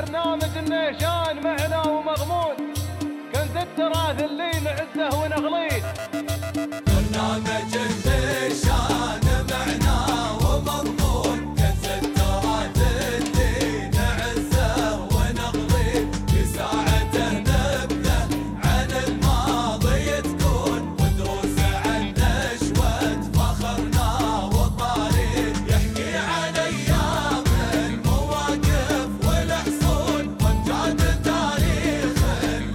برنامج النيشان معنا ومغمود، كنز التراث اللي نعزه ونغليه. برنامج النيشان معنا ومغمود، كنز التراث اللي نعزه ونغليه. بساعته نبذه عن الماضي تكون، ودروس عن نشوة فخرنا والطريق، يحكي عن أيام المواقف والحصون، وأمجاد التاريخ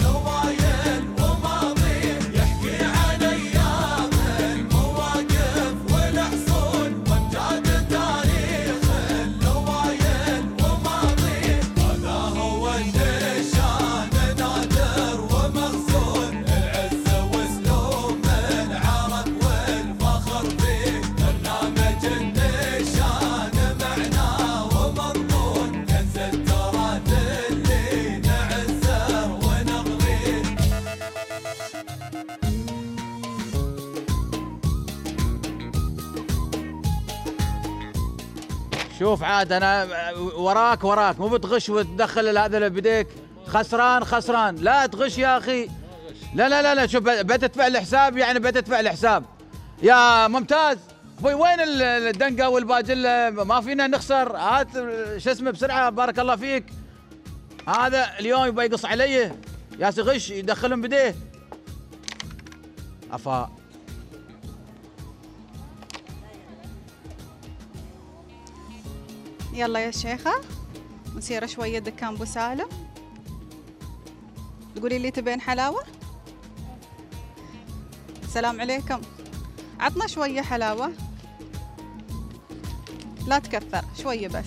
اللوايل وماضيه. يحكي عن أيام المواقف والحصون، وأمجاد التاريخ اللوايل وماضيه. هذا هو النيشان نادر ومخزون، العز واسلوب العرب والفخر فيه. برنامج النيشان معنا ومرضون، كنز التراث اللي نعزه ونغليه. شوف عاد انا وراك مو بتغش وتدخل هذا بديك. خسران لا تغش يا اخي. لا شوف بتدفع الحساب، يعني بتدفع الحساب يا ممتاز. ابوي وين الدنقه والباجله؟ ما فينا نخسر. هات شو اسمه بسرعه، بارك الله فيك. هذا اليوم يبغى يقص علي يا غش، يدخلهم بديه. عفا يلا يا شيخه، نسير شويه دكان ابو سالم. تقولي لي تبين حلاوه؟ السلام عليكم، عطنا شويه حلاوه، لا تكثر، شويه بس.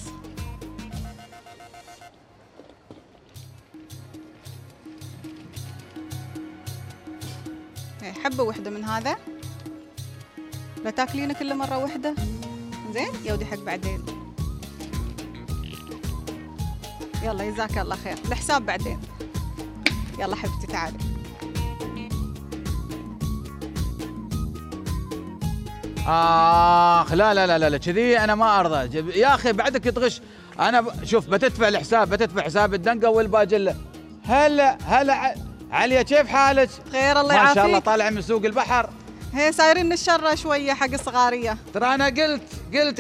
حبه وحده من هذا، لا تاكلينه كل مره وحده. زين يا ودي حق بعدين. يلا جزاك الله خير، الحساب بعدين. يلا حبيبتي تعالي. اخ لا كذي انا ما ارضى يا اخي، بعدك تغش. انا شوف بتدفع الحساب، بتدفع حساب الدنقه والباجله. هلا عليا، كيف حالك؟ خير الله يعافيك. ما شاء الله طالعه من سوق البحر. هي صايرين الشره شويه حق الصغاريه. ترى انا قلت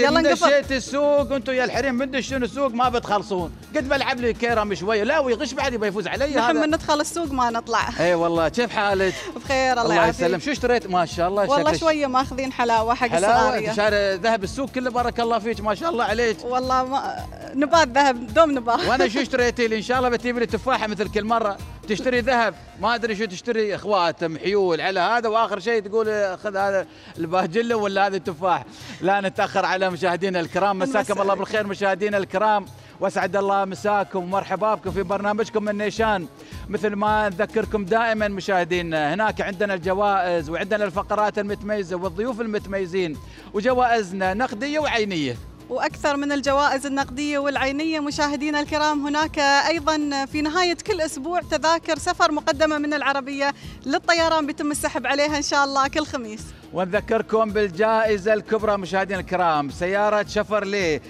ان دشيت السوق وانتم يا الحريم من دشون السوق ما بتخلصون. قلت بلعب لي كيرم شويه، لا ويغش بعد يبي يفوز علي. هذا نحن من ندخل السوق ما نطلع. اي والله. كيف حالك؟ بخير الله يعافيك. الله يسلم. شو اشتريت؟ ما شاء الله والله شويه ماخذين حلاوه حق الصغاريه. حلاوه ذهب السوق كله، بارك الله فيك ما شاء الله عليك. والله ما نبات ذهب دوم نبات. وانا شو اشتريتي لي؟ ان شاء الله بتجيب لي تفاحه مثل كل مره. تشتري ذهب، ما ادري شو تشتري، خواتم، حيول، على هذا، واخر شيء تقول خذ هذا الباجله ولا هذا التفاح. لا نتاخر على مشاهدينا الكرام، مساكم الله بالخير مشاهدينا الكرام، واسعد الله مساكم ومرحبا بكم في برنامجكم النيشان. مثل ما نذكركم دائما مشاهدينا، هناك عندنا الجوائز وعندنا الفقرات المتميزه والضيوف المتميزين، وجوائزنا نقديه وعينيه. وأكثر من الجوائز النقدية والعينية مشاهدينا الكرام، هناك أيضا في نهاية كل أسبوع تذاكر سفر مقدمة من العربية للطيران، بيتم السحب عليها إن شاء الله كل خميس. ونذكركم بالجائزة الكبرى مشاهدينا الكرام، سيارة شفرلي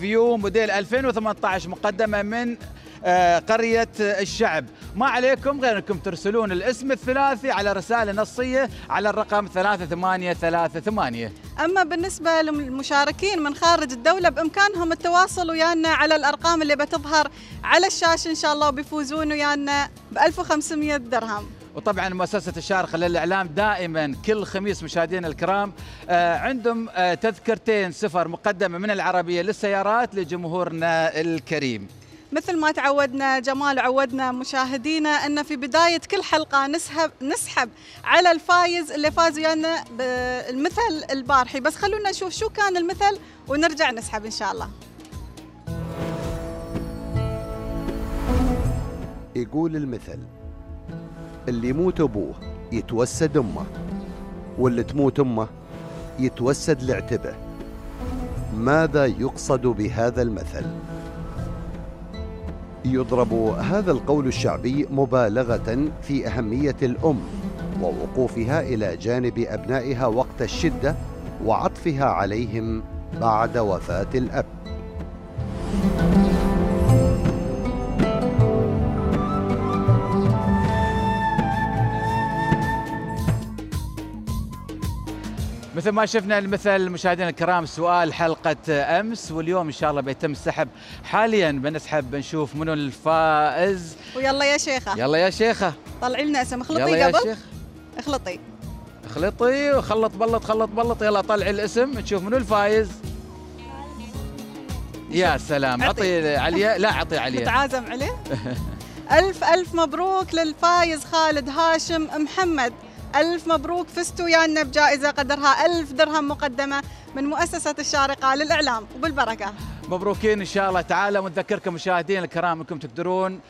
فيو موديل 2018 مقدمة من قرية الشعب. ما عليكم غير أنكم ترسلون الاسم الثلاثي على رسالة نصية على الرقم 3838. أما بالنسبة للمشاركين من خارج الدولة بإمكانهم التواصل ويانا على الأرقام اللي بتظهر على الشاشة إن شاء الله، وبيفوزون ويانا ب 1500 درهم. وطبعا مؤسسة الشارقة للإعلام دائما كل خميس مشاهدينا الكرام عندهم تذكرتين سفر مقدمة من العربية للسيارات لجمهورنا الكريم. مثل ما تعودنا جمال، عودنا مشاهدينا أن في بداية كل حلقة نسحب على الفايز اللي فاز ويانا بالمثل البارحي، بس خلونا نشوف شو كان المثل ونرجع نسحب إن شاء الله. يقول المثل: اللي يموت أبوه يتوسد أمه، واللي تموت أمه يتوسد لعتبه. ماذا يقصد بهذا المثل؟ يضرب هذا القول الشعبي مبالغة في أهمية الأم ووقوفها إلى جانب أبنائها وقت الشدة، وعطفها عليهم بعد وفاة الأب. مثل ما شفنا المثل مشاهدينا الكرام سؤال حلقة أمس، واليوم إن شاء الله بيتم السحب. حاليا بنسحب بنشوف منو الفائز. ويلا يا شيخة، يلا يا شيخة طلعي لنا اسم. اخلطي قبل، اخلطي اخلطي وخلط بلط خلط بلط. يلا طلعي الاسم نشوف منو الفائز. يا سلام، عطي عليا. لا عطي عليا، متعازم عليه. ألف ألف مبروك للفايز خالد هاشم محمد. ألف مبروك، فزتوا يانا بجائزة قدرها 1000 درهم مقدمة من مؤسسة الشارقة للإعلام، وبالبركة. مبروكين إن شاء الله تعالى. ونذكركم مشاهدينا الكرام أنكم تقدرون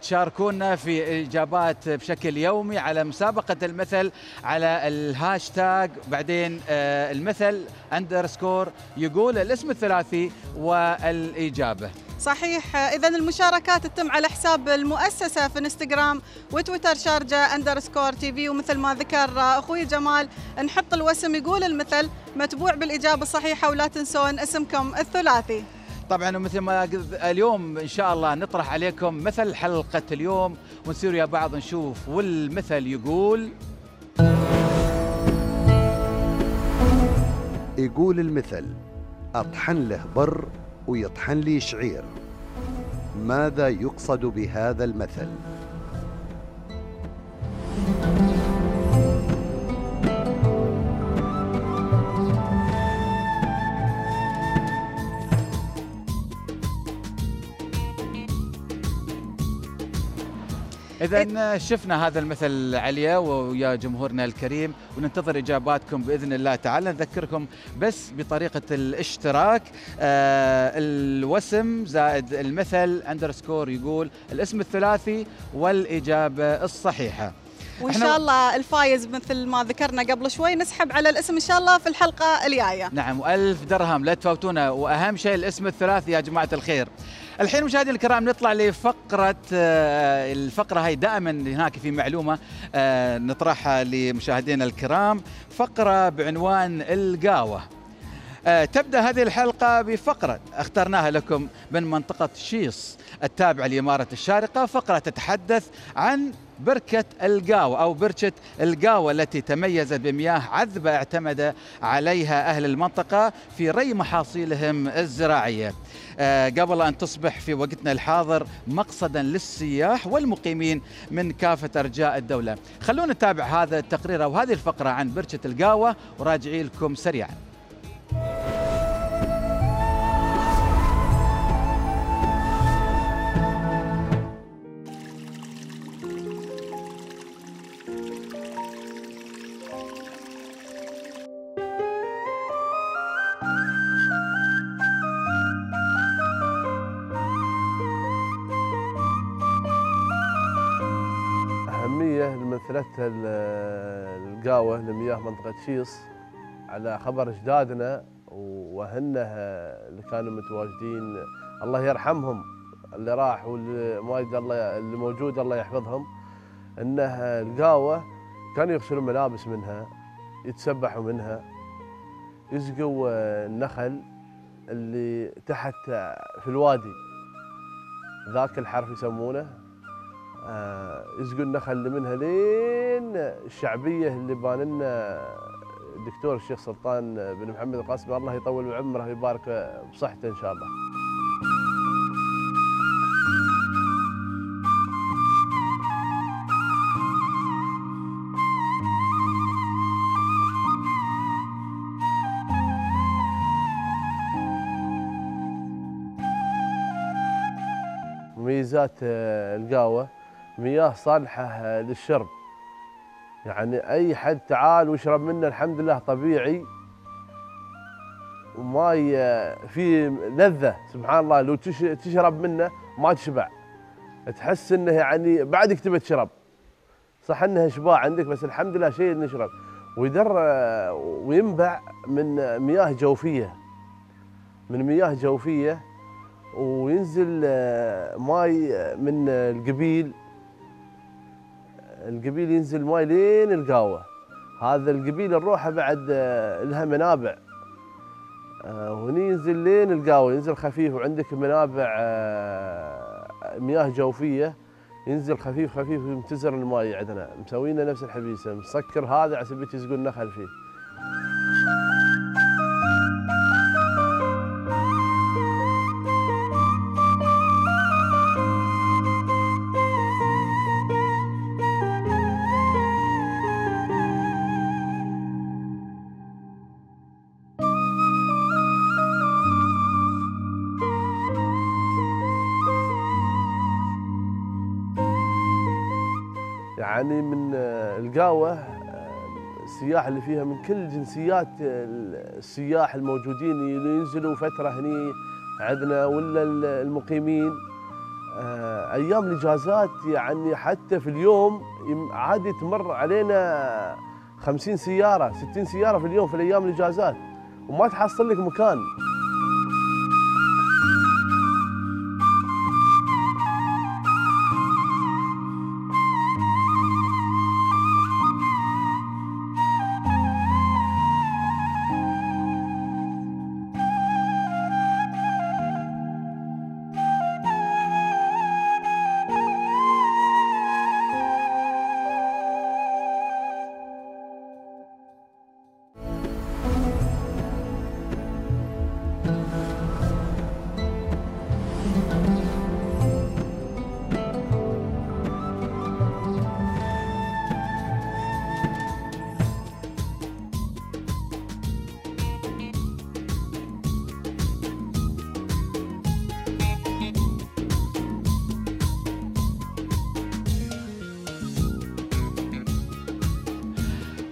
تشاركونا في إجابات بشكل يومي على مسابقة المثل على الهاشتاج بعدين المثل أندرسكور يقول الاسم الثلاثي والإجابة. صحيح. إذا المشاركات تتم على حساب المؤسسة في انستغرام وتويتر شارجة أندرسكور تي في. ومثل ما ذكر أخوي جمال نحط الوسم يقول المثل متبوع بالإجابة الصحيحة، ولا تنسون اسمكم الثلاثي طبعا. ومثل ما اليوم إن شاء الله نطرح عليكم مثل حلقة اليوم، ونصير يا بعض نشوف والمثل يقول. يقول المثل أطحن له بر ويطحن لي شعير، ماذا يقصد بهذا المثل؟ إذا شفنا هذا المثل عليا ويا جمهورنا الكريم، وننتظر إجاباتكم بإذن الله تعالى. نذكركم بس بطريقة الاشتراك، الوسم زائد المثل أندرسكور يقول الاسم الثلاثي والإجابة الصحيحة. وإن شاء الله الفايز مثل ما ذكرنا قبل شوي نسحب على الاسم إن شاء الله في الحلقة الجاية. نعم، و1000 درهم لا تفوتونا، وأهم شيء الاسم الثلاثي يا جماعة الخير. الحين مشاهدينا الكرام نطلع لفقرة، الفقرة هاي دائما هناك في معلومة نطرحها لمشاهدينا الكرام، فقرة بعنوان القاوة. تبدأ هذه الحلقة بفقرة اخترناها لكم من منطقة شيص التابعة لإمارة الشارقة، فقرة تتحدث عن بركة القاوة أو بركة القاوة التي تميزت بمياه عذبة اعتمد عليها أهل المنطقة في ري محاصيلهم الزراعية قبل أن تصبح في وقتنا الحاضر مقصدا للسياح والمقيمين من كافة أرجاء الدولة. خلونا نتابع هذا التقرير أو هذه الفقرة عن بركة القاوة وراجعي لكم سريعا. مثلتها القاوة لمياه منطقة شيص على خبر أجدادنا وأهلنا اللي كانوا متواجدين، الله يرحمهم اللي راح واللي الله اللي موجود الله يحفظهم. إنها القاوة كانوا يغسلوا ملابس منها، يتسبحوا منها، يسقوا النخل اللي تحت في الوادي ذاك الحرف يسمونه، يسقوا النخل منها لين الشعبيه اللي بان لنا الدكتور الشيخ سلطان بن محمد القاسمي، الله يطول بعمره ويبارك بصحته ان شاء الله. مميزات القاوه مياه صالحة للشرب، يعني أي حد تعال واشرب منه، الحمد لله طبيعي وماي فيه لذة سبحان الله، لو تشرب منه ما تشبع، تحس انه يعني بعدك تبي تشرب، صح انها اشباع عندك بس الحمد لله شيء نشرب. ويدر وينبع من مياه جوفية، من مياه جوفية، وينزل ماي من القبيل، القبيل ينزل ماي لين القاوة. هذا القبيل نروحه بعد لها منابع، هنا ينزل لين القاوة، ينزل خفيف، وعندك منابع مياه جوفية ينزل خفيف خفيف ويمتزر الماي. عندنا مسوينا نفس الحبيسة مسكر هذا عسبيت يسقون نخل فيه. يعني من القاوة السياح اللي فيها من كل جنسيات السياح الموجودين ينزلوا فترة هني عندنا ولا المقيمين أيام الإجازات. يعني حتى في اليوم عادي تمر علينا 50 سيارة 60 سيارة في اليوم في الأيام الإجازات وما تحصل لك مكان.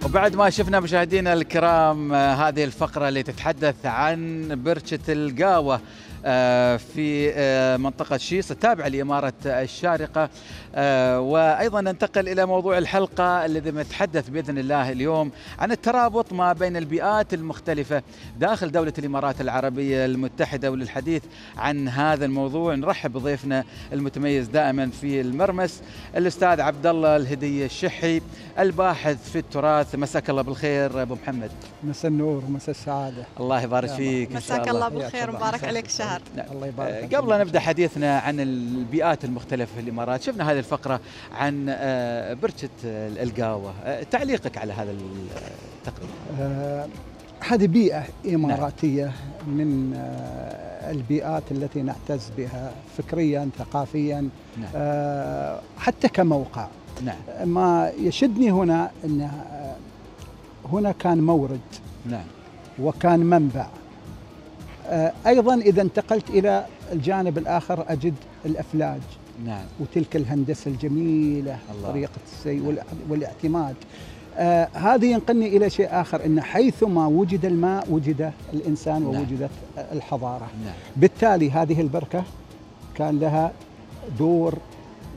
بعد ما شفنا مشاهدينا الكرام هذه الفقرة اللي تتحدث عن برشة القاوة في منطقة شيص التابعة لإمارة الشارقة، وأيضا ننتقل إلى موضوع الحلقة الذي نتحدث بإذن الله اليوم عن الترابط ما بين البيئات المختلفة داخل دولة الإمارات العربية المتحدة. وللحديث عن هذا الموضوع نرحب بضيفنا المتميز دائما في المرمس الأستاذ عبدالله الهديه الشحي الباحث في التراث. مساك الله بالخير أبو محمد. مساء النور ومساء السعادة. الله يبارك فيك. مساك الله بالخير ومبارك عليك شهر. الله يبارك. قبل أن نبدأ حديثنا عن البيئات المختلفة في الإمارات، شفنا هذه الفقرة عن برشة القاوة، تعليقك على هذا التقرير؟ هذه بيئة إماراتية من البيئات التي نعتز بها فكريا ثقافيا حتى كموقع. ما يشدني هنا أن هنا كان مورد وكان منبع. أيضا إذا انتقلت إلى الجانب الآخر أجد الأفلاج وتلك الهندسة الجميلة طريقة السير والاعتماد. هذا ينقلني إلى شيء آخر، أن حيثما وجد الماء وجد الإنسان ووجدت الحضارة. بالتالي هذه البركة كان لها دور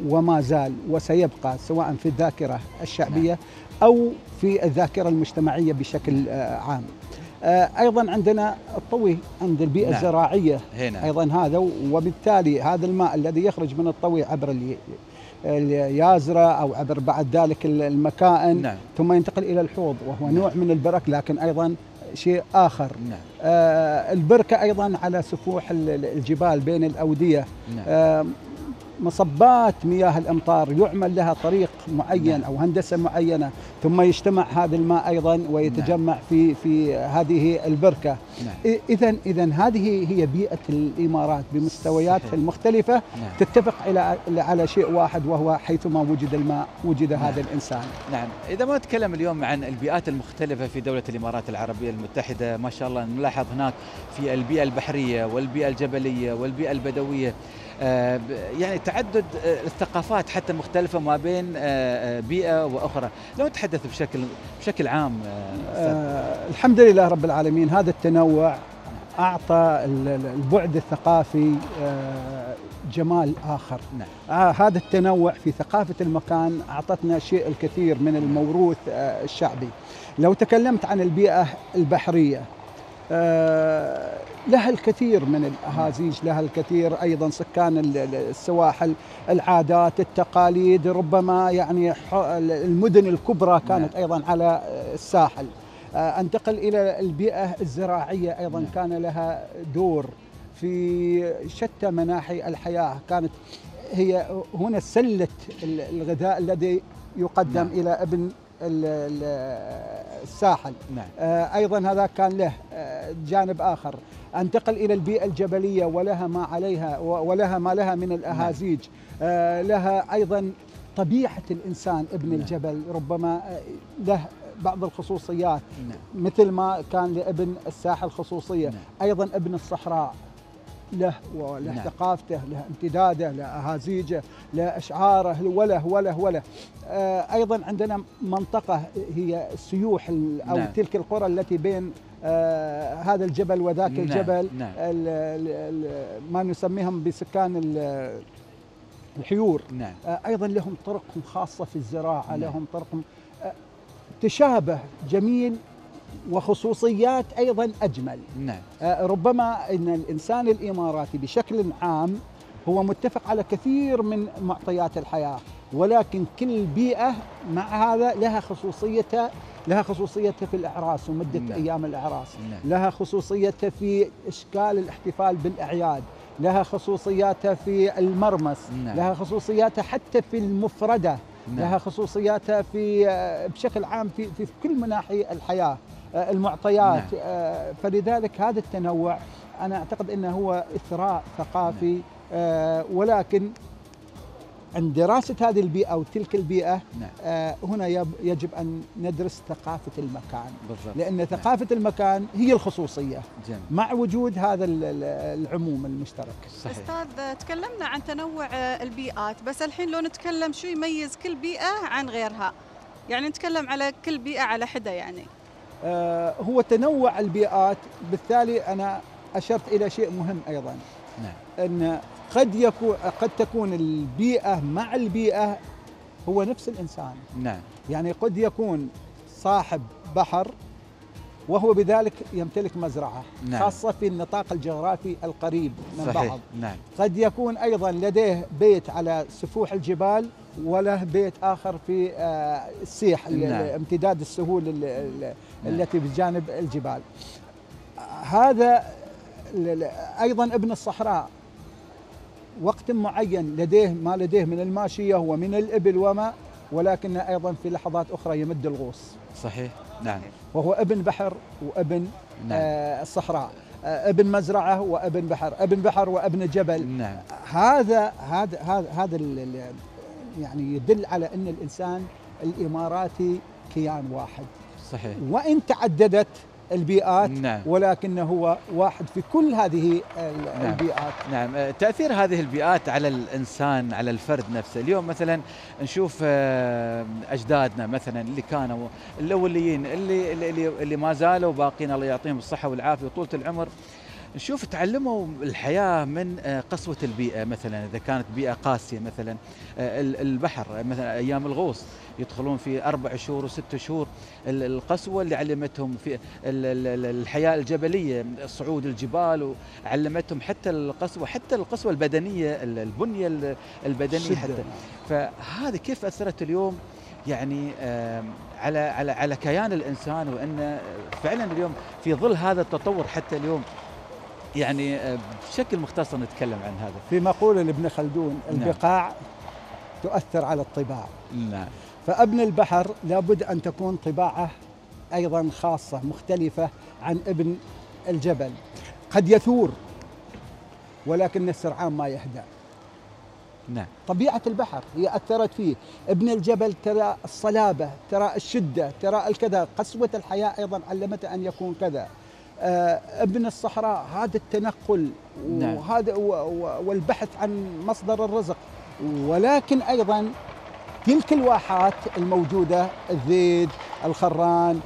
وما زال وسيبقى، سواء في الذاكرة الشعبية أو في الذاكرة المجتمعية بشكل عام. أيضا عندنا الطوي عند البيئة الزراعية هنا. أيضا هذا، وبالتالي هذا الماء الذي يخرج من الطوي عبر اليازرة أو عبر بعد ذلك المكائن ثم ينتقل إلى الحوض، وهو نوع من البرك لكن أيضا شيء آخر. البركة أيضا على سفوح الجبال بين الأودية. مصبات مياه الأمطار يعمل لها طريق معين أو هندسة معينة، ثم يجتمع هذا الماء أيضا ويتجمع في هذه البركة. إذن هذه هي بيئة الإمارات بمستوياتها المختلفة، تتفق على شيء واحد وهو حيثما وجد الماء وجد هذا الإنسان. إذا ما نتكلم اليوم عن البيئات المختلفة في دولة الإمارات العربية المتحدة، ما شاء الله نلاحظ هناك في البيئة البحرية والبيئة الجبلية والبيئة البدوية، يعني تعدد الثقافات حتى مختلفة ما بين بيئة وأخرى. لو نتحدث بشكل عام. الحمد لله رب العالمين، هذا التنوع أعطى البعد الثقافي جمال آخر. هذا التنوع في ثقافة المكان أعطتنا شيء الكثير من الموروث الشعبي. لو تكلمت عن البيئة البحرية، لها الكثير من الأهازيج، لها الكثير أيضا سكان السواحل، العادات التقاليد، ربما يعني المدن الكبرى كانت أيضا على الساحل. أنتقل إلى البيئة الزراعية، أيضا كان لها دور في شتى مناحي الحياة، كانت هي هنا سلة الغذاء الذي يقدم إلى ابن الساحل. أيضا هذا كان له جانب آخر. أنتقل إلى البيئة الجبلية ولها ما عليها ولها ما لها من الأهازيج. لها أيضا طبيعة الإنسان ابن الجبل ربما له بعض الخصوصيات مثل ما كان لابن الساحل خصوصية. أيضا ابن الصحراء له وله ثقافته، له امتداده، له أهازيجه، له أشعاره، وله وله وله. أيضا عندنا منطقة هي السيوح أو تلك القرى التي بين هذا الجبل وذاك الجبل، ما نسميهم بسكان الحيور. أيضا لهم طرقهم خاصة في الزراعة، لهم طرقهم تشابه جميل وخصوصيات أيضا أجمل. ربما أن الإنسان الإماراتي بشكل عام هو متفق على كثير من معطيات الحياة، ولكن كل بيئة مع هذا لها خصوصيتها، لها خصوصيتها في الأعراس ومدة أيام الأعراس، لها خصوصيتها في إشكال الاحتفال بالأعياد، لها خصوصياتها في المرمس، لها خصوصياتها حتى في المفردة، لها خصوصياتها في بشكل عام في كل مناحي الحياة، المعطيات. فلذلك هذا التنوع أنا أعتقد أنه هو إثراء ثقافي. ولكن عند دراسة هذه البيئة وتلك البيئة هنا يجب أن ندرس ثقافة المكان، لأن ثقافة المكان هي الخصوصية مع وجود هذا العموم المشترك. صحيح. أستاذ، تكلمنا عن تنوع البيئات، بس الحين لو نتكلم شو يميز كل بيئة عن غيرها، يعني نتكلم على كل بيئة على حدة. يعني هو تنوع البيئات، بالتالي أنا أشرت إلى شيء مهم أيضا، أن قد تكون البيئة مع البيئة هو نفس الإنسان. يعني قد يكون صاحب بحر وهو بذلك يمتلك مزرعة خاصة في النطاق الجغرافي القريب من بعض. قد يكون أيضا لديه بيت على سفوح الجبال وله بيت آخر في السيح، امتداد السهول التي بجانب الجبال. هذا أيضا ابن الصحراء وقت معين لديه ما لديه من الماشية ومن الإبل وما، ولكن أيضا في لحظات أخرى يمد الغوص. صحيح. وهو ابن بحر وابن الصحراء، ابن مزرعة وابن بحر، ابن بحر وابن جبل. هذا يعني يدل على أن الإنسان الإماراتي كيان واحد. صحيح. وإن تعددت البيئات ولكنه هو واحد في كل هذه البيئات. تأثير هذه البيئات على الإنسان، على الفرد نفسه. اليوم مثلا نشوف أجدادنا مثلا اللي كانوا الأوليين اللي ما زالوا باقين، الله يعطيهم الصحة والعافية وطولة العمر، نشوف تعلموا الحياة من قسوة البيئة. مثلا إذا كانت بيئة قاسية، مثلا البحر، مثلا أيام الغوص يدخلون في 4 شهور و6 شهور، القسوة اللي علمتهم في الحياة الجبلية، صعود الجبال، وعلمتهم حتى القسوة البدنية، البنية البدنية حتى. فهذه كيف أثرت اليوم يعني على على على كيان الإنسان، وأن فعلا اليوم في ظل هذا التطور حتى اليوم يعني بشكل مختصر نتكلم عن هذا. في مقولة لابن خلدون، البقاع تؤثر على الطباع. فابن البحر لابد أن تكون طباعه أيضا خاصة مختلفة عن ابن الجبل. قد يثور ولكن السرعان ما يهدأ. طبيعة البحر هي أثرت فيه. ابن الجبل ترى الصلابة، ترى الشدة، ترى الكذا، قسوة الحياة أيضا علمته أن يكون كذا. ابن الصحراء هذا التنقل وهذا والبحث عن مصدر الرزق، ولكن أيضا تلك الواحات الموجودة، الذيد، الخران،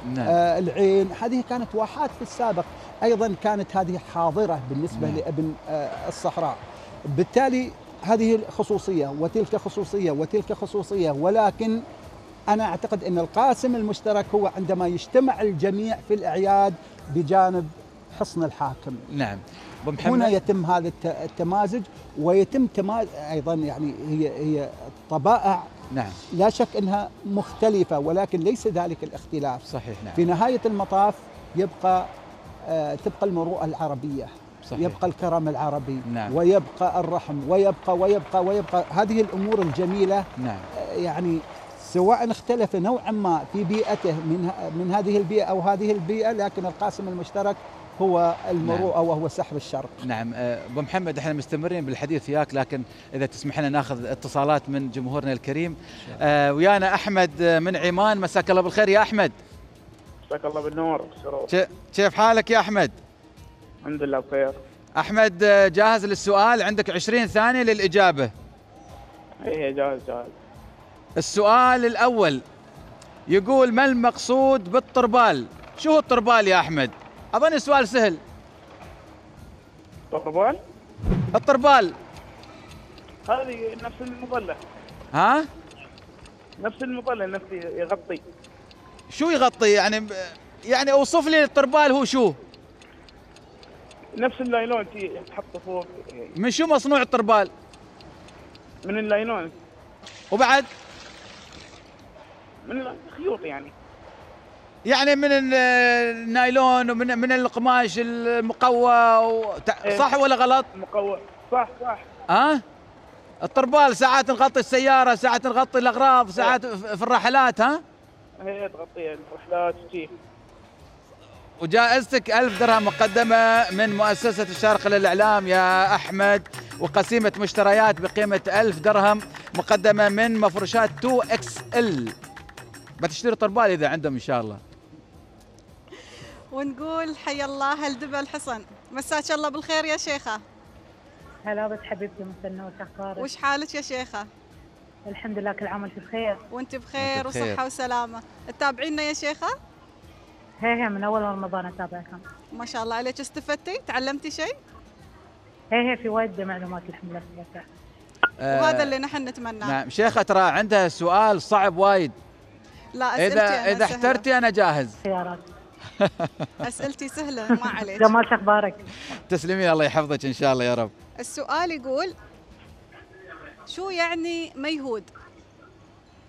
العين، هذه كانت واحات في السابق، أيضا كانت هذه حاضرة بالنسبة لابن الصحراء. بالتالي هذه خصوصية وتلك خصوصية وتلك خصوصية، ولكن أنا أعتقد أن القاسم المشترك هو عندما يجتمع الجميع في الأعياد بجانب حصن الحاكم. هنا يتم هذا التمازج، ويتم أيضا يعني هي الطبائع لا شك أنها مختلفة، ولكن ليس ذلك الاختلاف. صحيح. في نهاية المطاف يبقى تبقى المروءة العربية. صحيح. يبقى الكرم العربي. ويبقى الرحم، ويبقى ويبقى ويبقى هذه الأمور الجميلة. يعني سواء اختلف نوعا ما في بيئته من هذه البيئة أو هذه البيئة، لكن القاسم المشترك هو المروءة وهو سحب الشرق. أبو محمد، احنا مستمرين بالحديث وياك، لكن إذا تسمح لنا ناخذ اتصالات من جمهورنا الكريم. ويانا أحمد من عمان. مساك الله بالخير يا أحمد. مساك الله بالنور والسرور. كيف حالك يا أحمد؟ الحمد لله بخير. احمد جاهز للسؤال؟ عندك 20 ثانيه للاجابه. ايه جاهز. السؤال الاول يقول: ما المقصود بالطربال؟ شو هو الطربال يا احمد؟ اظن سؤال سهل. الطربال؟ الطربال هذه نفس المظله. ها؟ نفس المظله، نفس يغطي. شو يغطي؟ يعني اوصف لي الطربال هو شو؟ نفس اللايلون تحطه فوق. من شو مصنوع الطربال؟ من اللايلون. وبعد؟ من الخيوط يعني من النايلون ومن القماش المقوى صح ولا غلط؟ مقوى. صح. ها؟ الطربال ساعات نغطي السيارة، ساعات نغطي الأغراض، ساعات في الرحلات. ها؟ هي تغطي الرحلات وشي. وجائزتك 1000 درهم مقدمة من مؤسسة الشارقة للإعلام يا أحمد، وقسيمة مشتريات بقيمة 1000 درهم مقدمة من مفروشات 2XL. بتشتري طربال إذا عندهم إن شاء الله. ونقول حي الله هالدبا الحصن، مساك الله بالخير يا شيخة. هلا بس حبيبتي مسنة، وش أخبارك؟ وش حالك يا شيخة؟ الحمد لله كل عام وأنت بخير. وأنت بخير وصحة وسلامة. تتابعينا يا شيخة؟ هي من أول رمضان أتابعكم. ما شاء الله عليك، استفدتي؟ تعلمتي شيء؟ هي في وايد معلومات الحمد لله استفدتها. وهذا اللي نحن نتمناه. نعم شيخة، ترى عندها سؤال صعب وايد. لا اسئلتي اذا احترتي انا جاهز. خيارات. اسئلتي سهله ما عليك. جمال اخبارك؟ تسلمي، الله يحفظك ان شاء الله يا رب. السؤال يقول: شو يعني ميهود؟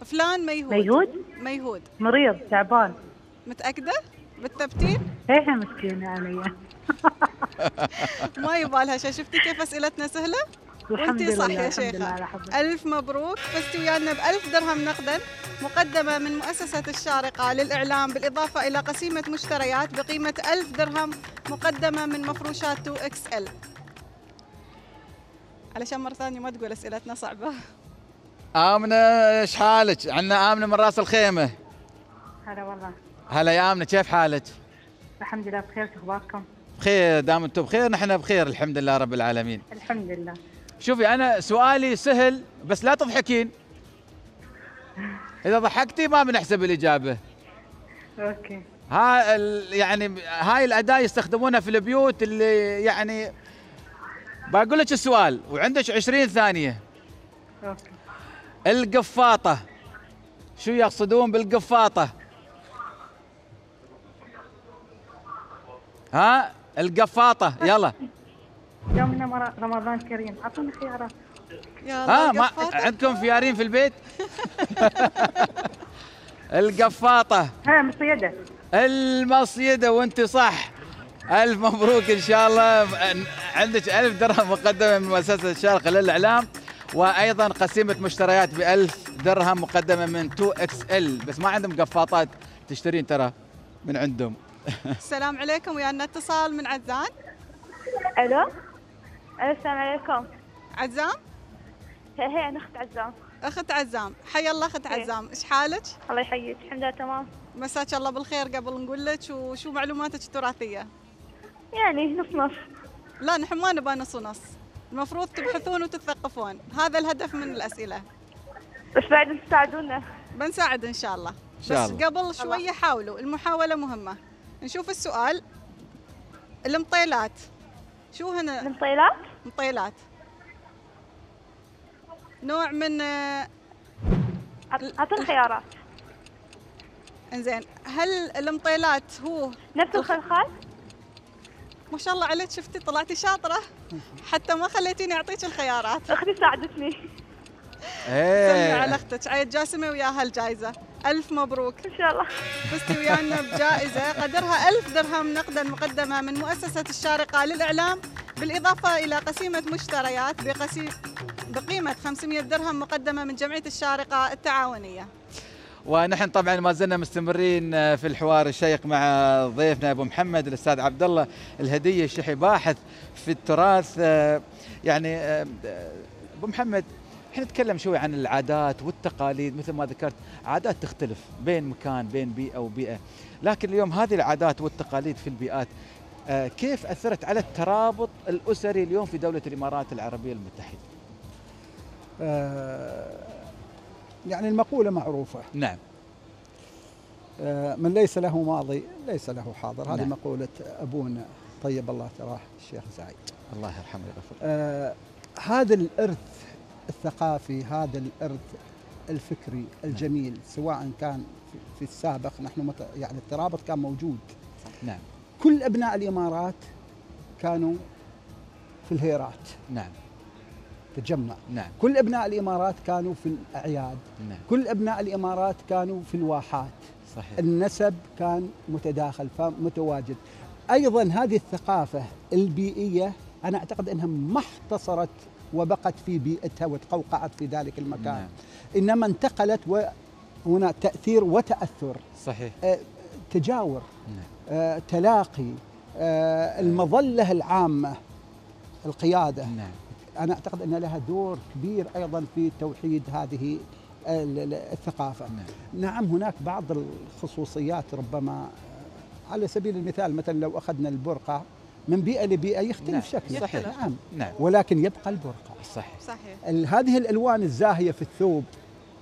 فلان ميهود. ميهود مريض تعبان. متاكده بالتبتين؟ ايه مسكينه علي. ما يبالها شيء، شفتي كيف اسئلتنا سهله؟ وانتي صح يا شيخة. 1000 مبروك، فزتي ويانا ب1000 درهم نقدا مقدمة من مؤسسة الشارقة للإعلام، بالإضافة إلى قسيمة مشتريات بقيمة 1000 درهم مقدمة من مفروشات 2XL. علشان مرة ثانية ما تقول أسئلتنا صعبة. آمنة إيش حالك؟ عندنا آمنة من راس الخيمة. هلا والله. هلا يا آمنة، كيف حالك؟ الحمد لله بخير، شو أخباركم؟ بخير، دام أنتم بخير نحن بخير الحمد لله رب العالمين. الحمد لله. شوفي أنا سؤالي سهل بس لا تضحكين، إذا ضحكتي ما بنحسب الإجابة. أوكي. ها يعني هاي الأداة يستخدمونها في البيوت اللي يعني بقول لك السؤال وعندك 20 ثانية. أوكي. القفاطة، شو يقصدون بالقفاطة؟ ها القفاطة يلا. يومنا رمضان كريم، اعطونا خيارات. ما عندكم خيارين في البيت؟ القفاطة. مصيدة. المصيدة، وانت صح. 1000 مبروك ان شاء الله، عندك 1000 درهم مقدمة من مؤسسة الشارقة للإعلام، وايضا قسيمة مشتريات ب1000 درهم مقدمة من 2XL، بس ما عندهم قفاطات تشترين ترى من عندهم. السلام عليكم، ويانا اتصال من عزام. الو السلام عليكم. عزام؟ هي انا اخت عزام. اخت عزام، حيا الله اخت عزام، ايش حالك؟ الله يحييك، الحمد لله تمام. مساك الله بالخير، قبل نقول لك وشو معلوماتك التراثية؟ يعني نص. لا نحن ما نبغى نص، المفروض تبحثون وتتثقفون، هذا الهدف من الأسئلة. بس بعد تساعدونا. بنساعد إن شاء الله. بس قبل شوية حاولوا، المحاولة مهمة. نشوف السؤال. المطيلات شو هنا؟ المطيلات نوع من اعطينا خيارات. انزين، هل المطيلات هو نفس الخلخال؟ ما شاء الله عليك، شفتي طلعتي شاطرة حتى ما خليتيني اعطيك الخيارات. اختي ساعدتني. سلمي على اختك عيد جاسمة وياها الجائزة. 1000 مبروك إن شاء الله، فزتي ويانا بجائزة قدرها 1000 درهم نقدا مقدمة من مؤسسة الشارقة للإعلام، بالإضافة إلى قسيمة مشتريات بقيمة 500 درهم مقدمة من جمعية الشارقة التعاونية. ونحن طبعا ما زلنا مستمرين في الحوار الشيق مع ضيفنا أبو محمد الأستاذ عبدالله الهديه الشحي، باحث في التراث. يعني أبو محمد، احنا نتكلم شوي عن العادات والتقاليد، مثل ما ذكرت عادات تختلف بين مكان، بين بيئة وبيئة، لكن اليوم هذه العادات والتقاليد في البيئات كيف أثرت على الترابط الأسري اليوم في دولة الإمارات العربية المتحدة؟ يعني المقولة معروفة. نعم. من ليس له ماضي ليس له حاضر. نعم. هذه مقولة أبونا طيب الله تراه الشيخ سعيد الله يرحمه ويغفر. هذا الإرث الثقافي، هذا الإرث الفكري الجميل. نعم. سواء كان في السابق نحن يعني الترابط كان موجود. نعم. كل أبناء الإمارات كانوا في الهيرات. نعم. تجمع. نعم. كل أبناء الإمارات كانوا في الأعياد. نعم. كل أبناء الإمارات كانوا في الواحات. صحيح. النسب كان متداخل فمتواجد. أيضا هذه الثقافة البيئية أنا أعتقد أنها ما احتصرت وبقت في بيئتها وتقوقعت في ذلك المكان. نعم. إنما انتقلت وهنا تأثير وتأثر. صحيح. تجاور. نعم. تلاقي المظلة العامة القيادة. نعم. أنا أعتقد أن لها دور كبير أيضا في توحيد هذه الثقافة. نعم. نعم هناك بعض الخصوصيات ربما، على سبيل المثال مثلا لو أخذنا البرقع من بيئة لبيئة يختلف. نعم. شكله. صحيح. نعم. نعم. ولكن يبقى البرقع. صحيح. صحيح. هذه الألوان الزاهية في الثوب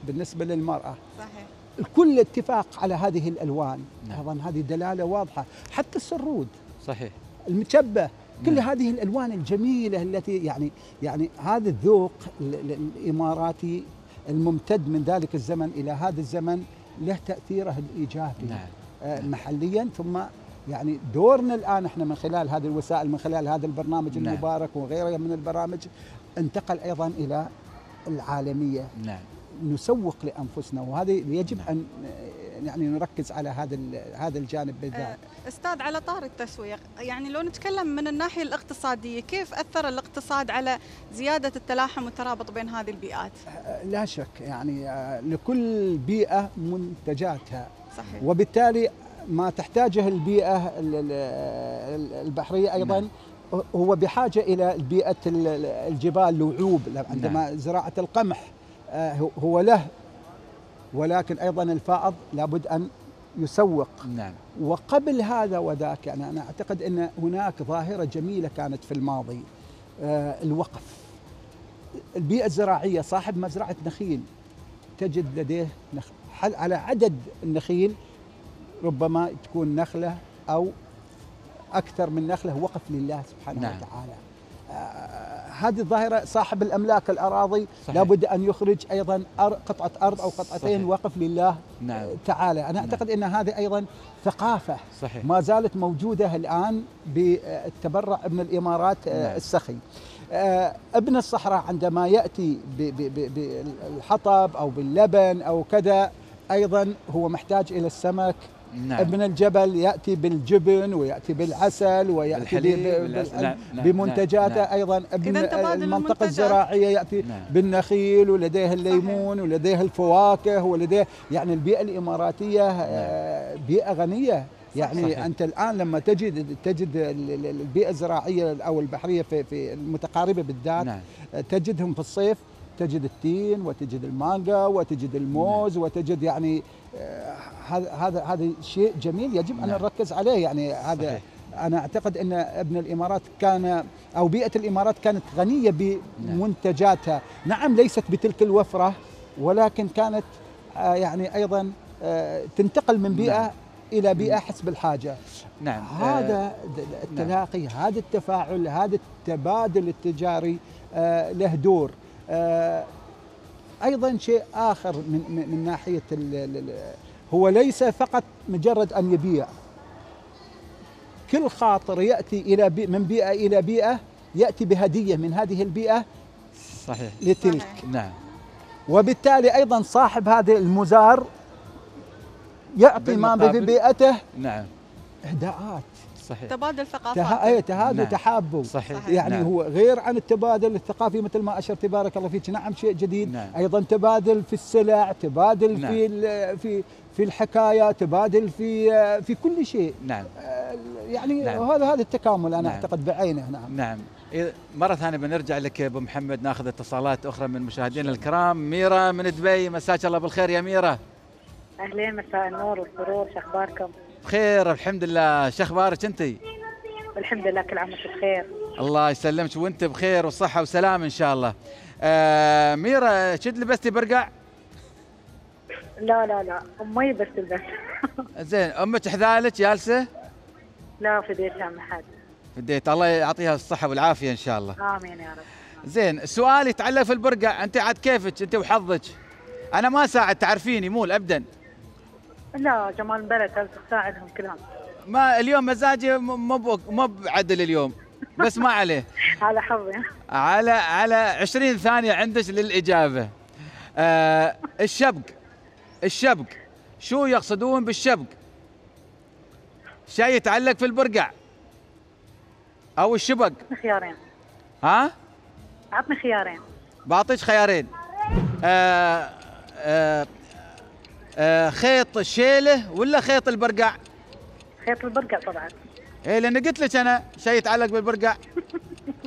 بالنسبة للمرأة. صحيح. الكل اتفاق على هذه الألوان. نعم. أظن هذه دلالة واضحة. حتى السرود. صحيح. المشبه. كل هذه الألوان الجميلة التي يعني هذا الذوق الإماراتي الممتد من ذلك الزمن إلى هذا الزمن له تأثيره الإيجابي. نعم. محليا، ثم يعني دورنا الآن احنا من خلال هذه الوسائل، من خلال هذا البرنامج المبارك وغيره من البرامج، انتقل أيضا إلى العالمية. نعم. نسوق لأنفسنا، وهذا يجب أن يعني نركز على هذا الجانب بالذات. أستاذ، على طار التسويق، يعني لو نتكلم من الناحية الاقتصادية، كيف أثر الاقتصاد على زيادة التلاحم والترابط بين هذه البيئات؟ لا شك، يعني لكل بيئة منتجاتها. صحيح. وبالتالي ما تحتاجه البيئة البحرية أيضا. نعم. هو بحاجة إلى بيئة الجبال، الوعوب، عندما زراعة القمح هو له، ولكن أيضا الفائض لابد أن يسوق. نعم. وقبل هذا وذاك، يعني أنا أعتقد أن هناك ظاهرة جميلة كانت في الماضي، الوقف. البيئة الزراعية، صاحب مزرعة نخيل تجد لديه على عدد النخيل ربما تكون نخلة أو أكثر من نخلة وقف لله سبحانه. نعم. وتعالى. هذه الظاهرة، صاحب الأملاك الأراضي. صحيح. لابد أن يخرج أيضا قطعة أرض أو قطعتين. صحيح. وقف لله. نعم. تعالى. أنا أعتقد أن هذه أيضا ثقافة. صحيح. ما زالت موجودة الآن بالتبرع ابن الإمارات. نعم. السخي ابن الصحراء عندما يأتي بالحطب أو باللبن أو كذا، أيضا هو محتاج إلى السمك. نعم. ابن الجبل يأتي بالجبن ويأتي بالعسل ويأتي بمنتجاته. نعم. أيضا ابن المنطقة الزراعية يأتي. نعم. بالنخيل، ولديه الليمون. صحيح. ولديه الفواكه، ولديه يعني البيئة الإماراتية. نعم. بيئة غنية. يعني صحيح. أنت الآن لما تجد البيئة الزراعية أو البحرية في المتقاربة بالذات. نعم. تجدهم في الصيف، تجد التين وتجد المانجا وتجد الموز. نعم. وتجد يعني هذا شيء جميل يجب. نعم. ان نركز عليه. يعني هذا. صحيح. انا اعتقد ان ابن الامارات كان، او بيئه الامارات كانت غنيه بمنتجاتها. نعم ليست بتلك الوفره، ولكن كانت يعني ايضا تنتقل من بيئه. نعم. الى بيئه حسب الحاجه. نعم. هذا التلاقي. نعم. هذا التفاعل، هذا التبادل التجاري له دور. أيضا شيء آخر من ناحية هو ليس فقط مجرد أن يبيع، كل خاطر يأتي من بيئة إلى بيئة يأتي بهدية من هذه البيئة. صحيح. لتلك. صحيح. نعم. وبالتالي أيضا صاحب هذا المزار يعطي ما ببيئته. نعم. إهداءات. صحيح. تبادل ثقافات، تهادوا، تحابوا. يعني نعم. هو غير عن التبادل الثقافي مثل ما أشرت بارك الله فيك. نعم شيء جديد. نعم. أيضا تبادل في السلع، تبادل. نعم. في الحكاية، تبادل في كل شيء. نعم. يعني نعم. هذا التكامل أنا. نعم. أعتقد بعينه. نعم. نعم. مرة ثانية بنرجع لك أبو محمد، ناخذ اتصالات أخرى من مشاهدينا الكرام. ميرا من دبي، مساك الله بالخير يا ميرا. أهلين، مساء النور والسرور، شو أخباركم؟ بخير الحمد لله، شو اخبارك انت؟ والحمد لله كل عام وانت بخير. الله يسلمك وانت بخير وصحه وسلام ان شاء الله. ميرا شد لبستي برقع؟ لا لا لا امي بس لبست. زين امك حذالك جالسه؟ لا في بيتها ما حد. في البيت الله يعطيها الصحه والعافيه ان شاء الله. امين يا رب. زين سؤال يتعلق في البرقع، انت عاد كيفك انت وحظك. انا ما ساعد تعرفيني مول ابدا. لا جمال البلد لازم تساعدهم كلهم. ما اليوم مزاجي مو بعدل اليوم بس ما عليه. على حظي. على 20 ثانية عندك للإجابة. الشبق شو يقصدون بالشبق؟ شيء يتعلق في البرقع أو الشبق. خيارين. ها؟ عطني خيارين. بعطيك خيارين. خيط الشيله ولا خيط البرقع؟ خيط البرقع طبعا. ايه لان قلت لك انا شيء يتعلق بالبرقع.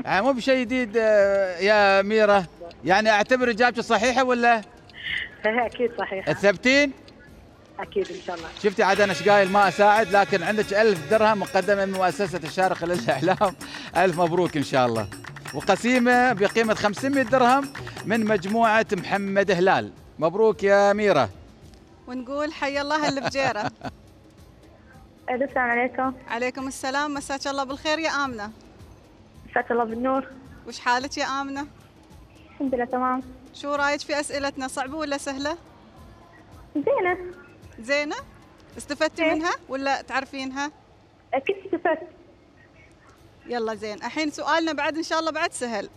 يعني مو بشيء جديد يا ميرا، يعني اعتبر اجابتي صحيحه ولا؟ اكيد صحيحه. تثبتين؟ اكيد ان شاء الله. شفتي عاد انا ايش قايل ما اساعد، لكن عندك 1000 درهم مقدمه من مؤسسه الشارقه للاعلام. 1000 مبروك ان شاء الله، وقسيمه بقيمه 500 درهم من مجموعه محمد هلال. مبروك يا ميرا. ونقول حي الله اللي بجيره. السلام عليكم. عليكم السلام، مساك الله بالخير يا آمنة. مساك الله بالنور. وش حالك يا آمنة؟ الحمد لله تمام. شو رايك في أسئلتنا، صعبة ولا سهلة؟ زينة. زينة؟ استفدتي منها ولا تعرفينها؟ أكيد استفدت. يلا زين، الحين سؤالنا بعد إن شاء الله بعد سهل.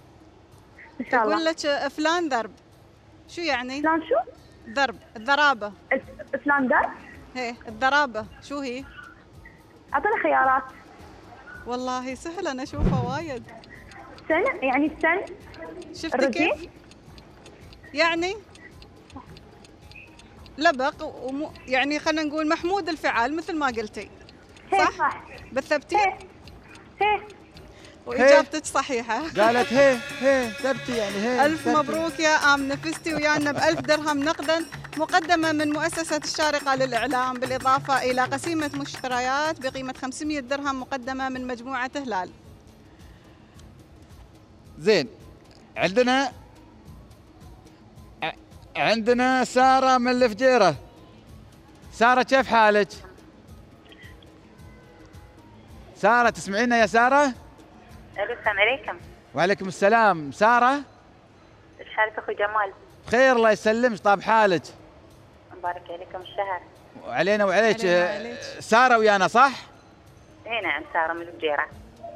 إن شاء الله. يقول لك فلان ذرب. شو يعني؟ فلان شو؟ ضرب الضرابه. فلان ضرب؟ ايه الضرابه شو هي؟ اعطينا خيارات. والله سهل انا اشوفها وايد. سن يعني السن. شفتي كيف؟ يعني لبق يعني خلينا نقول محمود الفعال مثل ما قلتي. صح؟ بتثبتي؟ هي واجابتك صحيحه. قالت هي ثبتي يعني هي. الف مبروك يا امنه، فزتي ويانا ب1000 درهم نقدا مقدمه من مؤسسه الشارقه للاعلام، بالاضافه الى قسيمه مشتريات بقيمه 500 درهم مقدمه من مجموعه هلال. زين عندنا ساره من الفجيره. ساره كيف حالك؟ ساره تسمعينا يا ساره؟ السلام عليكم. وعليكم السلام. سارة ايش حالك اخوي جمال؟ بخير الله يسلمك، طاب حالك؟ مبارك عليكم الشهر. وعلينا وعليك. سارة ويانا صح؟ اي نعم سارة من الفجيرة.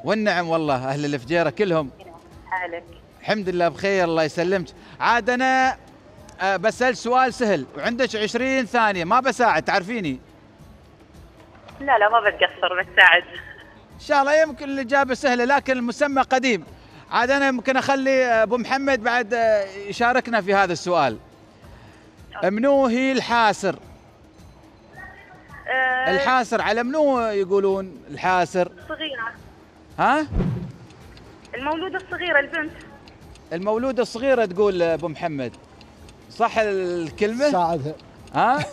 والنعم والله اهل الفجيرة كلهم. حالك؟ الحمد لله بخير الله يسلمك. عاد انا بسأل سؤال سهل وعندك 20 ثانية، ما بساعد تعرفيني. لا لا ما بتقصر بتساعد. ان شاء الله يمكن الاجابه سهله لكن المسمى قديم. عاد انا يمكن اخلي ابو محمد بعد يشاركنا في هذا السؤال. منو هي الحاسر؟ الحاسر على منو يقولون الحاسر؟ صغيره. ها؟ المولوده الصغيره البنت. المولوده الصغيره تقول ابو محمد. صح الكلمه؟ ساعدها. ها؟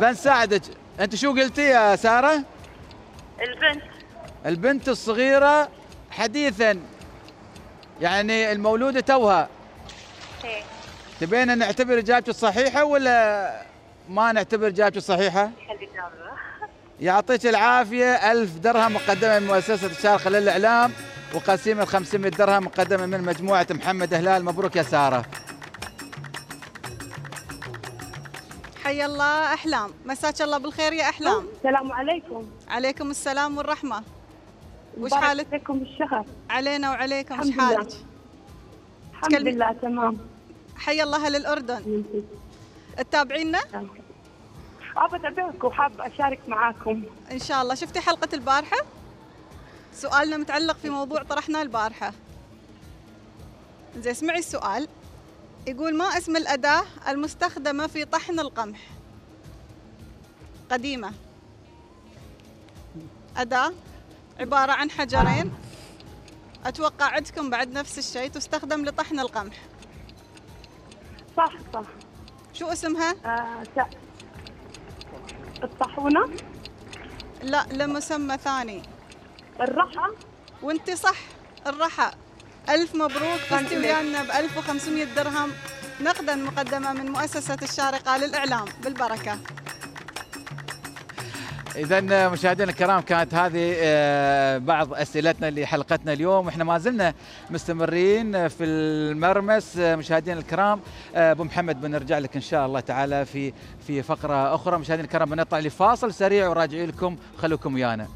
بنساعدك، انت شو قلتي يا ساره؟ البنت. البنت الصغيرة حديثا يعني المولودة توها. ايه تبينا نعتبر اجابتك صحيحة ولا ما نعتبر اجابتك صحيحة؟ يعطيك العافية، 1000 درهم مقدمة من مؤسسة الشارقة للإعلام وقسيمة 500 درهم مقدمة من مجموعة محمد هلال. مبروك يا سارة. حي الله أحلام، مساك الله بالخير يا أحلام. السلام عليكم. عليكم السلام والرحمة. وش حالك؟ عليكم الشهر. علينا وعليكم. وش حالك؟ الحمد لله تمام. حي الله أهل الأردن. تتابعينا؟ أتابعكم وحاب أشارك معاكم إن شاء الله. شفتي حلقة البارحة؟ سؤالنا متعلق في موضوع طرحناه البارحة. زين اسمعي السؤال، يقول ما اسم الأداة المستخدمة في طحن القمح؟ قديمة. أداة عبارة عن حجرين، أتوقع عندكم بعد نفس الشيء، تستخدم لطحن القمح. صح. شو اسمها؟ الطاحونة؟ لا لمسمى ثاني. الرحى. وانت صح، الرحى. ألف مبروك، فزتي ويانا ب1500 درهم نقدا مقدمة من مؤسسة الشارقة للإعلام. بالبركة. إذا مشاهدينا الكرام، كانت هذه بعض أسئلتنا لحلقتنا اليوم، وإحنا ما زلنا مستمرين في المرمس. مشاهدينا الكرام، أبو محمد بنرجع لك إن شاء الله تعالى في فقرة أخرى. مشاهدينا الكرام، بنطلع لفاصل سريع وراجعين لكم، خلوكم ويانا.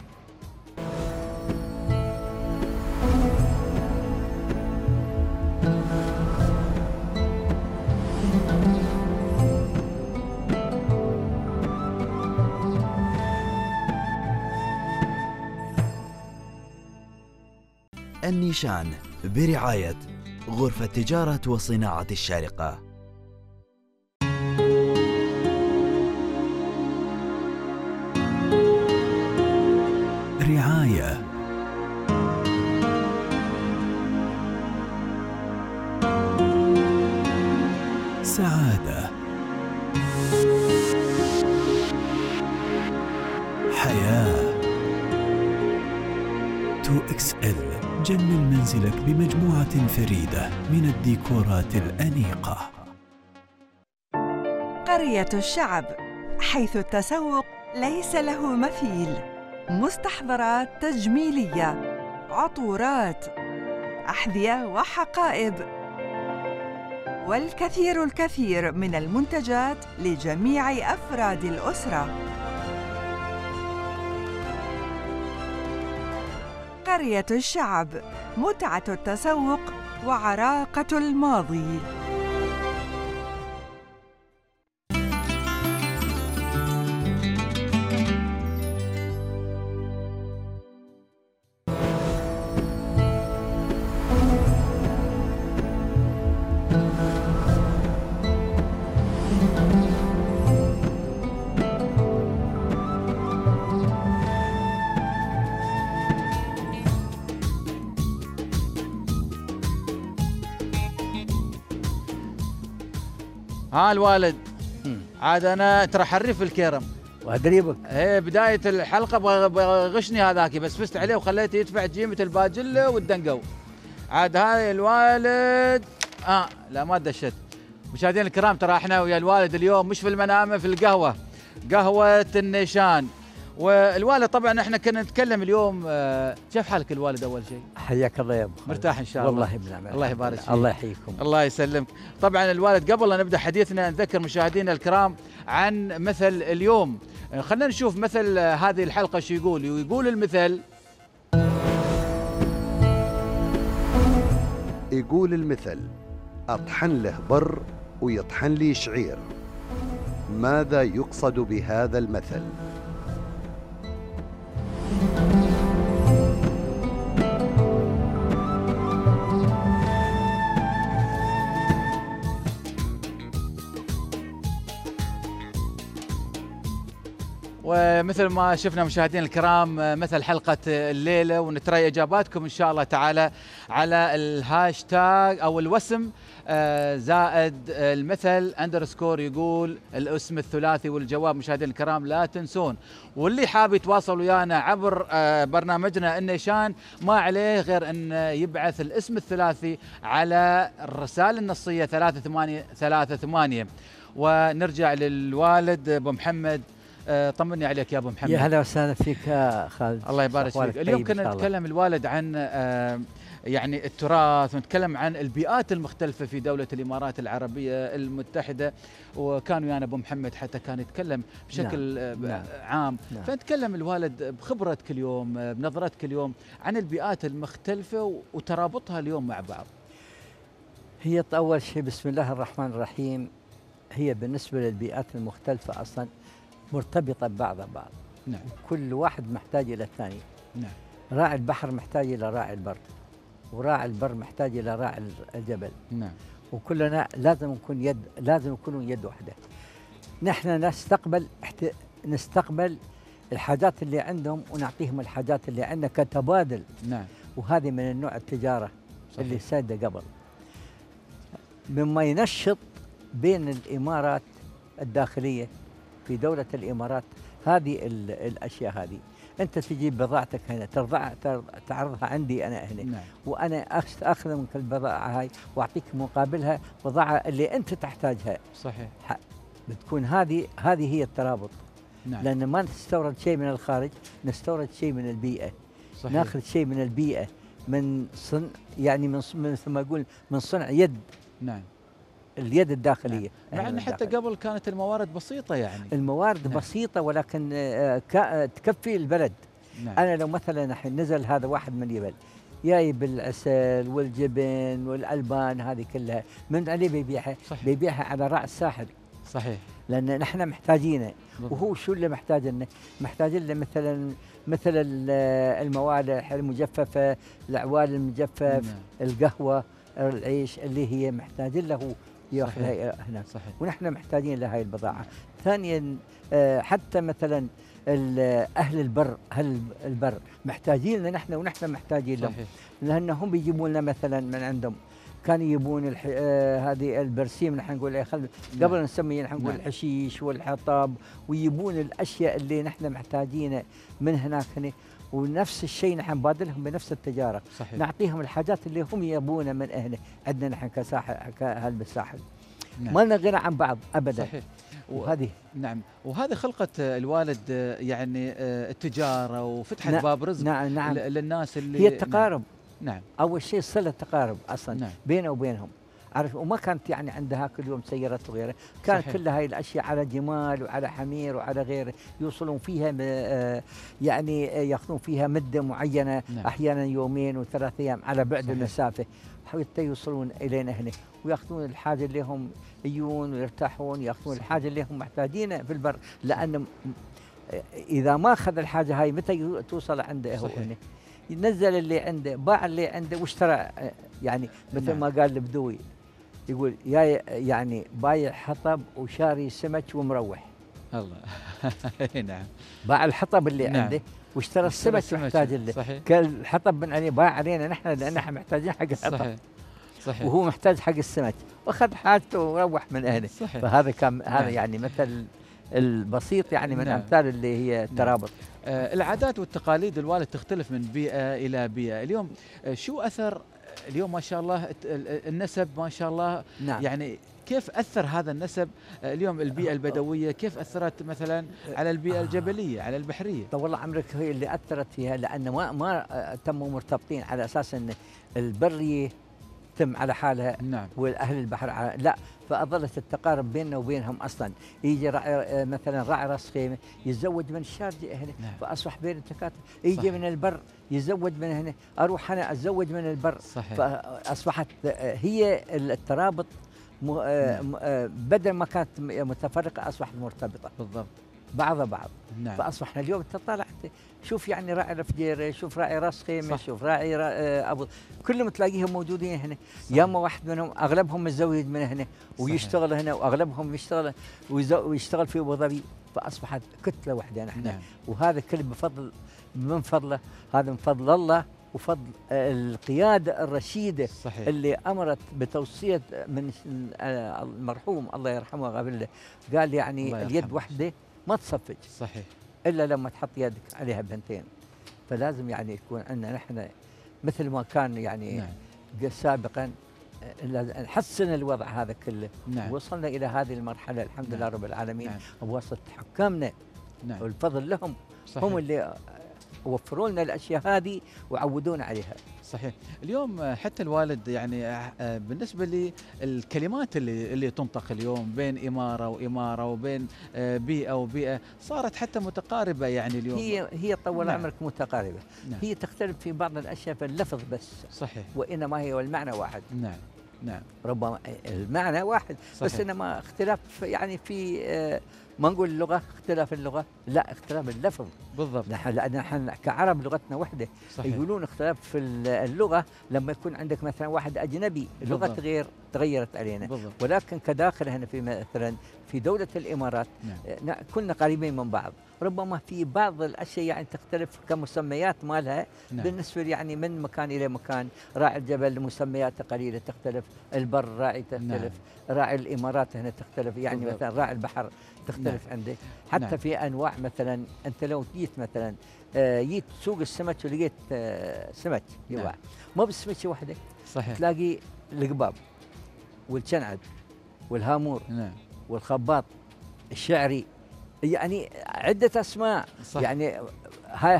النيشان برعاية غرفة تجارة وصناعة الشارقة. رعاية سعادة حياة 2XL. جمل منزلك بمجموعة فريدة من الديكورات الأنيقة. قرية الشعب، حيث التسوق ليس له مثيل. مستحضرات تجميلية، عطورات، أحذية وحقائب، والكثير الكثير من المنتجات لجميع أفراد الأسرة. قرية الشعب، متعة التسوق وعراقة الماضي. ها الوالد، عاد انا ترى حريف الكرم وادريبك. ايه بدايه الحلقه بغشني هذاك، بس فزت عليه وخليته يدفع جيمه الباجله والدنقو. عاد هاي الوالد لا ما دشت. مشاهدينا الكرام، ترى احنا ويا الوالد اليوم مش في المنامه، في القهوه، قهوه النيشان. والوالد طبعا احنا كنا نتكلم اليوم. كيف حالك الوالد اول شيء؟ حياك الله يا ابو خالد. مرتاح ان شاء الله؟ والله بنعم. الله يبارك فيك. الله يحييكم. الله يسلمك. طبعا الوالد، قبل لا نبدا حديثنا نذكر مشاهدينا الكرام عن مثل اليوم. خلينا نشوف مثل هذه الحلقه شو يقول. ويقول المثل، يقول المثل: اطحن له بر ويطحن لي شعير. ماذا يقصد بهذا المثل؟ ومثل ما شفنا مشاهدينا الكرام مثل حلقة الليلة، ونترى إجاباتكم إن شاء الله تعالى على الهاشتاج أو الوسم زائد المثل أندرسكور يقول الاسم الثلاثي والجواب. مشاهدينا الكرام لا تنسون، واللي حاب يتواصل ويانا عبر برنامجنا النيشان ما عليه غير أن يبعث الاسم الثلاثي على الرسالة النصية 3838. ونرجع للوالد أبو محمد. طمني عليك يا ابو محمد. يا هلا وسهلا فيك خالد. الله يبارك فيك. اليوم كنا نتكلم الوالد عن يعني التراث، ونتكلم عن البيئات المختلفه في دوله الامارات العربيه المتحده، وكان ويانا ابو محمد حتى كان يتكلم بشكل عام. فنتكلم الوالد بخبرتك اليوم، بنظرتك اليوم عن البيئات المختلفه وترابطها اليوم مع بعض. هي اول شيء بسم الله الرحمن الرحيم، هي بالنسبه للبيئات المختلفه اصلا مرتبطة ببعضها بعض. نعم. كل واحد محتاج إلى الثاني. نعم. راعي البحر محتاج إلى راعي البر، وراعي البر محتاج إلى راعي الجبل. نعم. وكلنا لازم نكون يد واحدة. نحن نستقبل الحاجات اللي عندهم ونعطيهم الحاجات اللي عندنا كتبادل. نعم. وهذه من النوع التجارة. صحيح. اللي سادة قبل، مما ينشط بين الإمارات الداخلية في دولة الإمارات هذه الأشياء. هذه انت تجيب بضاعتك هنا ترضع تعرضها عندي انا هنا، نعم. وانا اخذ منك البضاعه هاي واعطيك مقابلها بضاعه اللي انت تحتاجها. صحيح. بتكون هذه هي الترابط. نعم. لان ما نستورد شيء من الخارج، نستورد شيء من البيئه. صحيح. ناخذ شيء من البيئه، من صنع يعني مثل ما اقول من صنع يد. نعم. اليد الداخليه. نعم. مع ان حتى قبل كانت الموارد بسيطه يعني. الموارد نعم. بسيطه ولكن تكفي البلد. نعم. انا لو مثلا الحين نزل هذا واحد من اليبل جايب العسل والجبن والالبان هذه كلها، من عليه بيبيعها؟ بيبيعها على راعي الساحل. صحيح. لان نحن محتاجينه، وهو شو اللي محتاج لنا؟ محتاج لنا مثل الموالح المجففه، العوال المجفف، نعم. القهوه، العيش اللي هي محتاج له ياخذها هناك، ونحن محتاجين لهاي البضاعه. ثانيا حتى مثلا اهل البر محتاجين لنا نحن ونحن محتاجين لهم، لانهم بيجيبوا لنا مثلا من عندهم. كانوا يبون هذه البرسيم، نحن نقول قبل نسميه نحن نقول الحشيش والحطب، ويبون الاشياء اللي نحن محتاجينها من هناك هنا. ونفس الشيء نحن نبادلهم بنفس التجاره. صحيح. نعطيهم الحاجات اللي هم يبونها من اهله عندنا نحن كساحل كاهل بالساحل. نعم. ما لنا غنى عن بعض ابدا. صحيح. وهذه نعم، وهذه خلقه الوالد يعني التجاره وفتحت نعم. باب رزق نعم. للناس اللي هي التقارب. نعم. اول شيء صله تقارب اصلا. نعم. بينه وبينهم، عارف، وما كانت يعني عندها كل يوم سيارات وغيره، كان صحيح. كل هاي الاشياء على جمال وعلى حمير وعلى غيره، يوصلون فيها يعني ياخذون فيها مده معينه. نعم. احيانا يومين وثلاث ايام على بعد صحيح. المسافه حتى يوصلون الينا هنا، وياخذون الحاجه اللي هم يجون ويرتاحون، ياخذون الحاجه اللي هم محتاجينها في البر، لان اذا ما اخذ الحاجه هاي متى توصل عنده هو هنا؟ ينزل اللي عنده، باع اللي عنده واشترى، يعني مثل نعم. ما قال البدوي يقول يا يعني بايع حطب وشاري سمك ومروح. الله. نعم. باع الحطب اللي نعم. عنده واشترى السمك محتاج له. كالحطب من عليه باع علينا نحن لان احنا محتاجين حق الحطب. صحيح. صحيح. وهو محتاج حق السمك واخذ حاجته وروح من اهله. فهذا كان هذا نعم. يعني مثل البسيط يعني من نعم. امثال اللي هي الترابط. نعم. العادات والتقاليد الوالد تختلف من بيئة إلى بيئة. اليوم شو أثر اليوم ما شاء الله النسب ما شاء الله نعم. يعني كيف أثر هذا النسب اليوم البيئة البدوية، كيف أثرت مثلا على البيئة الجبلية على البحرية؟ طب والله عمرك هي اللي أثرت فيها، لأن ما تموا مرتبطين على أساس أن البرية تم على حالها نعم. والأهل البحر على لا، فأظلت التقارب بيننا وبينهم أصلا. يجي مثلا راعي راس خيمة يتزوج من الشارقة هنا نعم. فأصبح بين التكاتف. يجي صحيح. من البر يتزوج من هنا، أروح أنا أتزوج من البر. صحيح. فأصبحت هي الترابط نعم. بدل ما كانت متفرقة أصبحت مرتبطة بالضبط بعضها بعض نعم. فاصبحنا اليوم تطلع شوف يعني راعي الفجيره، شوف راعي راس خيمه، شوف راعي ابو، كلهم تلاقيهم موجودين هنا. يا اما واحد منهم اغلبهم متزوج من هنا ويشتغل صحيح. هنا، واغلبهم يشتغل ويشتغل في ابو ظبي، فاصبحت كتله واحده نحن نعم. وهذا كله بفضل من فضله، هذا من فضل الله وفضل القيادة الرشيدة صحيح. اللي أمرت بتوصية من المرحوم الله يرحمه ويغفر له، قال يعني اليد وحدة ما تصفج صحيح إلا لما تحط يدك عليها بنتين. فلازم يعني يكون عندنا نحن مثل ما كان يعني نعم. سابقا نحسن الوضع هذا كله نعم. وصلنا إلى هذه المرحلة الحمد نعم. لله رب العالمين نعم. بواسطة حكامنا نعم. والفضل لهم صحيح. هم اللي وفروا لنا الاشياء هذه وعودونا عليها. صحيح. اليوم حتى الوالد يعني بالنسبه للكلمات اللي تنطق اليوم بين اماره واماره وبين بيئه وبيئه صارت حتى متقاربه يعني اليوم. هي طول نعم. عمرك متقاربه نعم. هي تختلف في بعض الاشياء في اللفظ بس. صحيح. وانما هي والمعنى واحد. نعم. نعم. ربما المعنى واحد صحيح. بس انما اختلاف يعني في ما نقول اللغه، اختلاف اللغه، لا اختلاف اللفظ بالضبط. نحن كعرب لغتنا وحده صحيح. يقولون اختلاف في اللغه لما يكون عندك مثلا واحد اجنبي لغه غير تغيرت علينا بالضبط. ولكن كداخل هنا في مثلا في دولة الإمارات نعم. كنا قريبين من بعض، ربما في بعض الأشياء يعني تختلف كمسميات مالها نعم. بالنسبة يعني من مكان إلى مكان، راعي الجبل مسمياته قليلة تختلف، البر راعي تختلف نعم. راعي الإمارات هنا تختلف يعني بالضبط. مثلا راعي البحر تختلف نعم. عنده حتى نعم. في أنواع، مثلا أنت لو جيت مثلا جيت سوق السمك ولقيت سمك يباع نعم. مو بالسمكة وحده صحيح، تلاقي القباب والشنعد والهامور نعم. والخباط الشعري، يعني عدة أسماء صحيح. يعني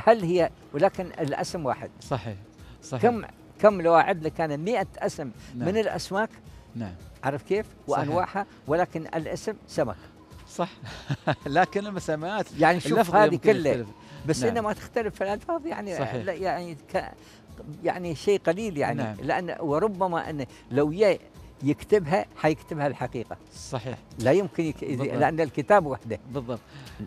هل هي ولكن الاسم واحد صحيح صحيح. كم لو أعد لك كان 100 اسم نعم. من الأسماك نعم، عرف كيف وأنواعها، ولكن الاسم سمك صح لكن المسميات يعني شوف هذه كلها بس نعم. إنما تختلف في الألفاظ يعني صحيح. يعني شيء قليل يعني نعم. لأن وربما أن لو يكتبها حيكتبها الحقيقة صحيح، لا يمكن لأن الكتاب وحده بالضبط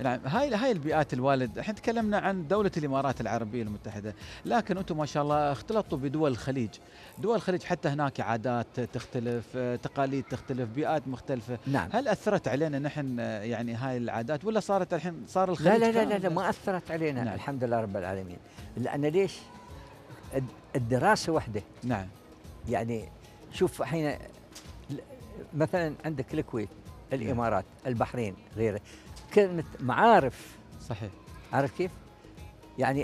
نعم. هاي البيئات الوالد، احنا تكلمنا عن دولة الإمارات العربية المتحدة، لكن انتم ما شاء الله اختلطوا بدول الخليج، دول الخليج حتى هناك عادات تختلف، تقاليد تختلف، بيئات مختلفة نعم. هل أثرت علينا نحن يعني هاي العادات ولا صارت الحين صار الخليج؟ لا لا لا, لا ما أثرت علينا نعم. الحمد لله رب العالمين، لأن ليش الدراسة وحده نعم. يعني شوف الحين مثلا عندك الكويت، الامارات، البحرين، غيره، كلمه معارف صحيح، عارف كيف؟ يعني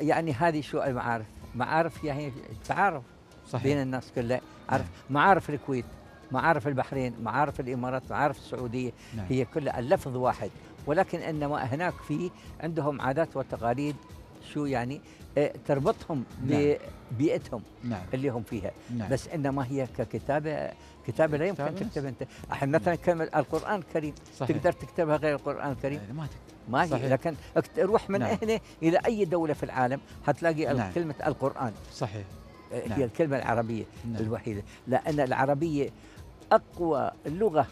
يعني هذه شو المعارف؟ معارف يعني تعارف صحيح بين الناس كلها، عارف نعم. معارف الكويت، معارف البحرين، معارف الامارات، معارف السعوديه نعم. هي كلها اللفظ واحد، ولكن انما هناك في عندهم عادات وتقاليد شو يعني تربطهم نعم. ببيئتهم نعم. اللي هم فيها نعم. بس انما هي ككتابه لا يمكن تكتب انت، احنا مثلا كلمه القران الكريم صحيح. تقدر تكتبها غير القران الكريم ما تكتب ما هي، لكن روح من نعم. هنا الى اي دوله في العالم حتلاقي نعم. كلمه القران صحيح نعم. هي الكلمه العربيه نعم. الوحيده، لان العربيه اقوى اللغه،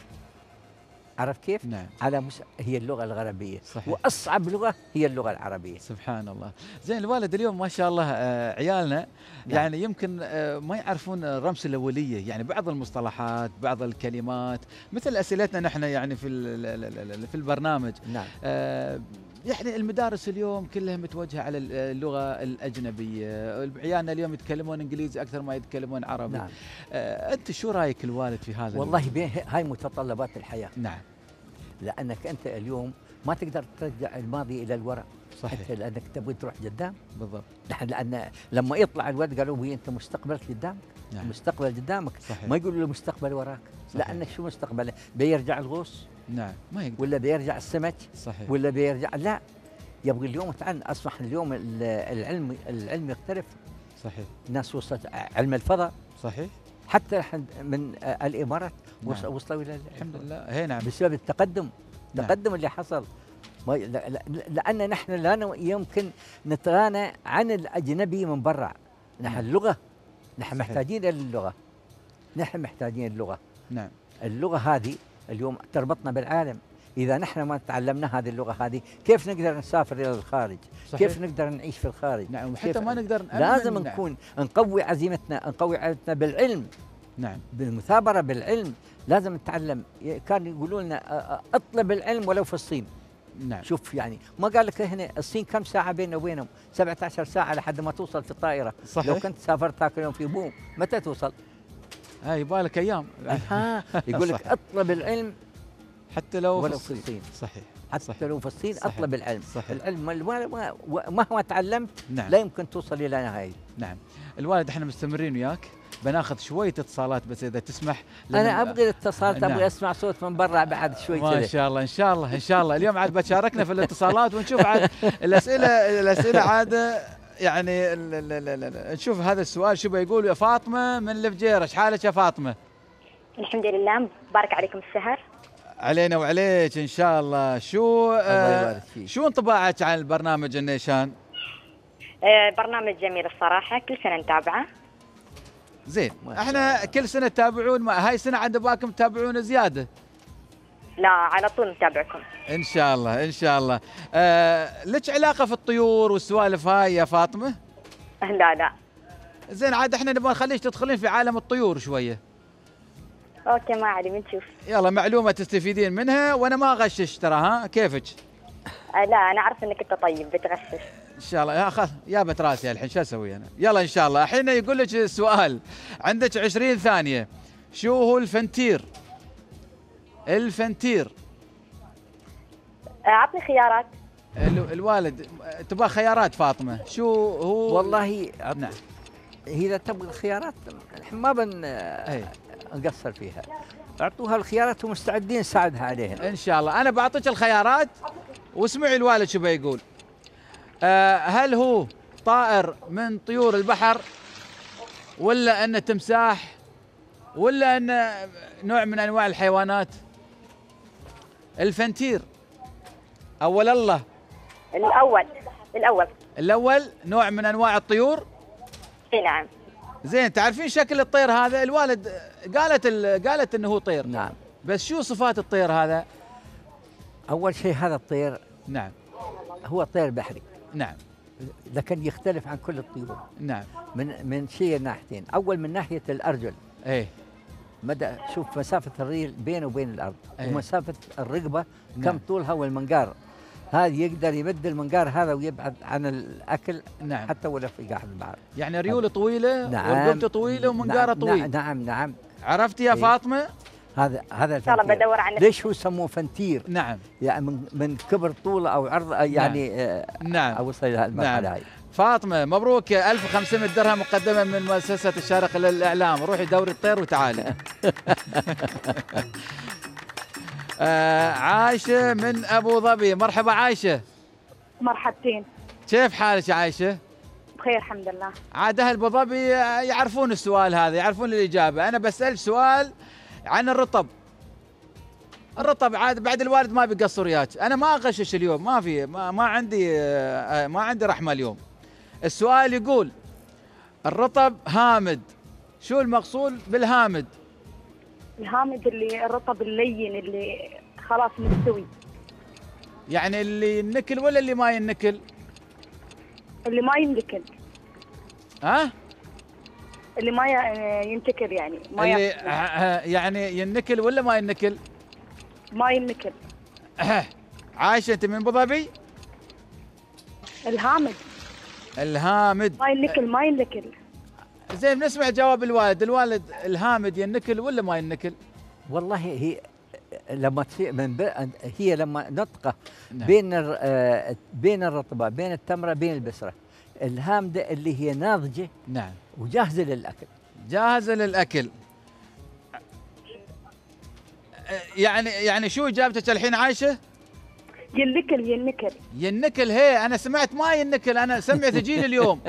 عرف كيف؟ نعم. على هي اللغة العربية صحيح. وأصعب لغة هي اللغة العربية سبحان الله. زين الوالد، اليوم ما شاء الله عيالنا نعم. يعني يمكن ما يعرفون الرمز الأولية، يعني بعض المصطلحات بعض الكلمات مثل أسئلتنا نحن يعني في البرنامج نعم. يعني المدارس اليوم كلها متوجهه على اللغه الاجنبيه، عيالنا اليوم يتكلمون انجليزي اكثر ما يتكلمون عربي نعم. انت شو رايك الوالد في هذا؟ والله هاي متطلبات الحياه نعم، لانك انت اليوم ما تقدر ترجع الماضي الى الوراء صحيح. انت لانك تبغى تروح قدام بالضبط، لان لما يطلع الولد قالوا لي انت مستقبلك قدامك نعم. المستقبل قدامك صحيح. ما يقولوا له مستقبل وراك صحيح. لانك شو مستقبله؟ بيرجع الغوص نعم ما يقدر، ولا بيرجع السمك صحيح، ولا بيرجع لا يبغى اليوم اصبح اليوم العلم يختلف صحيح. الناس وصلت علم الفضاء صحيح، حتى من الامارات نعم. وصلوا الى الحمد لله هي نعم بسبب التقدم نعم. التقدم اللي حصل، لان نحن لا يمكن نتغانى عن الاجنبي من برا، نحن اللغه نحن صحيح. محتاجين للغه، نحن محتاجين اللغه نعم. اللغه هذه اليوم تربطنا بالعالم، إذا نحن ما تعلمنا هذه اللغة هذه كيف نقدر نسافر إلى الخارج صحيح. كيف نقدر نعيش في الخارج نعم، وحتى ما نقدر لازم نكون نقوي عزيمتنا، نقوي عزيمتنا بالعلم نعم، بالمثابرة بالعلم، لازم نتعلم. كان يقولوا لنا أطلب العلم ولو في الصين نعم. شوف يعني ما قال لك هنا الصين كم ساعة بيننا وبينهم؟ 17 ساعة لحد ما توصل في الطائرة صحيح. لو كنت سافرت هاك اليوم في بوم متى توصل؟ يبالك ايام يقول لك اطلب العلم حتى لو في الصين صحيح، حتى صحيح. لو في الصين صحيح. اطلب العلم صحيح. العلم مهما تعلمت نعم. لا يمكن توصل الى نهايه نعم. الوالد احنا مستمرين وياك، بناخذ شويه اتصالات بس اذا تسمح، انا ابغي الاتصالات نعم. ابغي اسمع صوت من برا بعد شوي ما شاء الله. ان شاء الله ان شاء الله اليوم عاد بتشاركنا في الاتصالات ونشوف عاد الاسئله عاد يعني نشوف هذا السؤال شو بيقول. يا فاطمه من الفجيره، ايش حالك يا فاطمه؟ الحمد لله، مبارك عليكم السهر. علينا وعليك ان شاء الله. شو شو انطباعك عن البرنامج النيشان؟ برنامج جميل الصراحه، كل سنه نتابعه. زين احنا كل سنه تتابعون، هاي السنه عند باكم تتابعون زياده؟ لا على طول نتابعكم ان شاء الله ان شاء الله. لك علاقه في الطيور والسوالف هاي يا فاطمه؟ لا لا. زين عاد احنا نبغى نخليك تدخلين في عالم الطيور شويه. اوكي ما علي بنشوف. يلا معلومه تستفيدين منها وانا ما اغشش ترى. ها كيفك؟ لا انا اعرف انك انت طيب بتغشش. ان شاء الله يا خلاص يا بتراسي الحين شو اسوي انا؟ يلا ان شاء الله الحين يقول لك السؤال عندك 20 ثانيه. شو هو الفنتير؟ الفنتير. اعطني خيارات. الوالد تبغى خيارات فاطمه. شو هو؟ والله نعم اذا تبغى الخيارات الحين ما نقصر فيها، اعطوها الخيارات ومستعدين نساعدها عليها ان شاء الله. انا بعطيك الخيارات واسمعي الوالد شو بيقول. هل هو طائر من طيور البحر، ولا انه تمساح، ولا انه نوع من انواع الحيوانات؟ الفنتير. اول الله الاول. الاول نوع من انواع الطيور. اي نعم. زين تعرفين شكل الطير هذا؟ الوالد قالت انه هو طير. نعم. بس شو صفات الطير هذا؟ اول شيء هذا الطير نعم هو طير بحري. نعم. لكن يختلف عن كل الطيور. نعم. من شيء ناحيتين، اول من ناحيه الارجل. ايه. مدى شوف مسافه الريل بينه وبين الارض. أيه. ومسافه الرقبه. نعم. كم طولها والمنقار. هذا يقدر يمد المنقار هذا ويبعد عن الاكل. نعم. حتى ولا في قاع البحر. يعني ريوله طويله. نعم. ورقبته طويله ومنقاره. نعم. طويل. نعم نعم. عرفتي يا فاطمه؟ هذا الفنتير. بدور على ليش هو سموه فنتير؟ نعم. يعني من كبر طوله او عرض يعني. نعم. او وصل الى المرحله. نعم. هاي فاطمه مبروك 1500 درهم مقدمه من مؤسسه الشارقه للاعلام. روحي دوري الطير وتعالي. عايشة من أبو ظبي. مرحبا عايشة. مرحبتين. كيف حالك عايشة؟ بخير الحمد لله. عاد أهل أبو ظبي يعرفون السؤال هذا، يعرفون الإجابة. أنا بسأل سؤال عن الرطب. الرطب عاد بعد الوالد ما بيقصر وياك، أنا ما أغشش اليوم، ما في ما عندي رحمة اليوم. السؤال يقول الرطب هامد، شو المقصود بالهامد؟ الهامد اللي الرطب اللين اللي خلاص مستوي. يعني اللي ينكل ولا اللي ما ينكل؟ اللي ما ينكل. ها؟ اللي ما ينتكل يعني ما اللي يعني ينكل ولا ما ينكل؟ ما ينكل. عايشة أنت من أبو ظبي؟ الهامد. الهامد. ما ينكل ما ينكل. زين بنسمع جواب الوالد. الوالد الهامد ينكل ولا ما ينكل؟ والله هي لما تصير هي لما نطقه. نعم. بين الرطبه بين التمره بين البسره. الهامده اللي هي ناضجه. نعم. وجاهزه للاكل. جاهزه للاكل. يعني شو اجابتك الحين عايشه؟ ينكل ينكل ينكل. هي انا سمعت ما ينكل، انا سمعت ثجيل اليوم.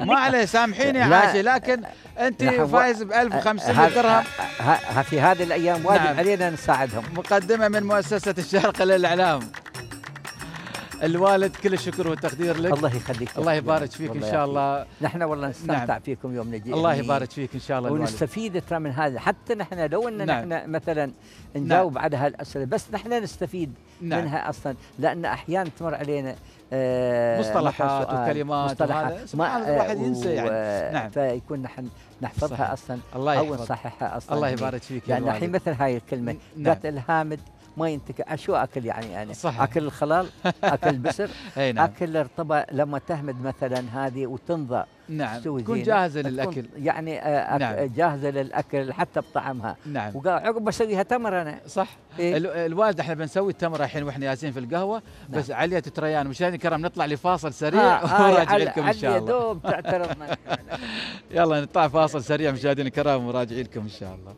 ما عليه سامحيني يا عاشي، لكن انت فايز ب 1500 درهم في هذه الايام. واجب. نعم. علينا نساعدهم. مقدمه من مؤسسه الشارقه للاعلام. الوالد كل الشكر والتقدير لك. الله يخليك. الله يبارك فيك ان شاء الله. نحن والله نستمتع. نعم. فيكم يوم نجي. الله يبارك فيك ان شاء الله. ونستفيد ترى من هذا، حتى نحن لو ان نحن مثلا نجاوب على هالاسئله بس نحن نستفيد. نعم. منها اصلا، لان احيانا تمر علينا مصطلحات وكلمات مصطلحات الواحد ينسى يعني. نعم. فيكون نحن نحفظها. صحيح. اصلا او نصححها اصلا. الله يبارك فيك. يعني الحين مثل هاي الكلمه قالت الهامد ما ينتكل، شو اكل يعني انا؟ صحيح. اكل الخلال، اكل البسر. نعم. اكل الرطبه لما تهمد مثلا هذه وتنضى. نعم. تكون جاهزه للاكل يعني. نعم. جاهزه للاكل حتى بطعمها. نعم. وعقب بسويها تمر انا. صح. إيه؟ الوالد احنا بنسوي التمره الحين واحنا ياسين في القهوه. نعم. بس علية تريان مشان الكرم نطلع لفاصل سريع وراجع لكم ان شاء الله. دوب تعترضنا. يلا نطلع فاصل سريع مشاهدينا الكرام وراجعين لكم ان شاء الله.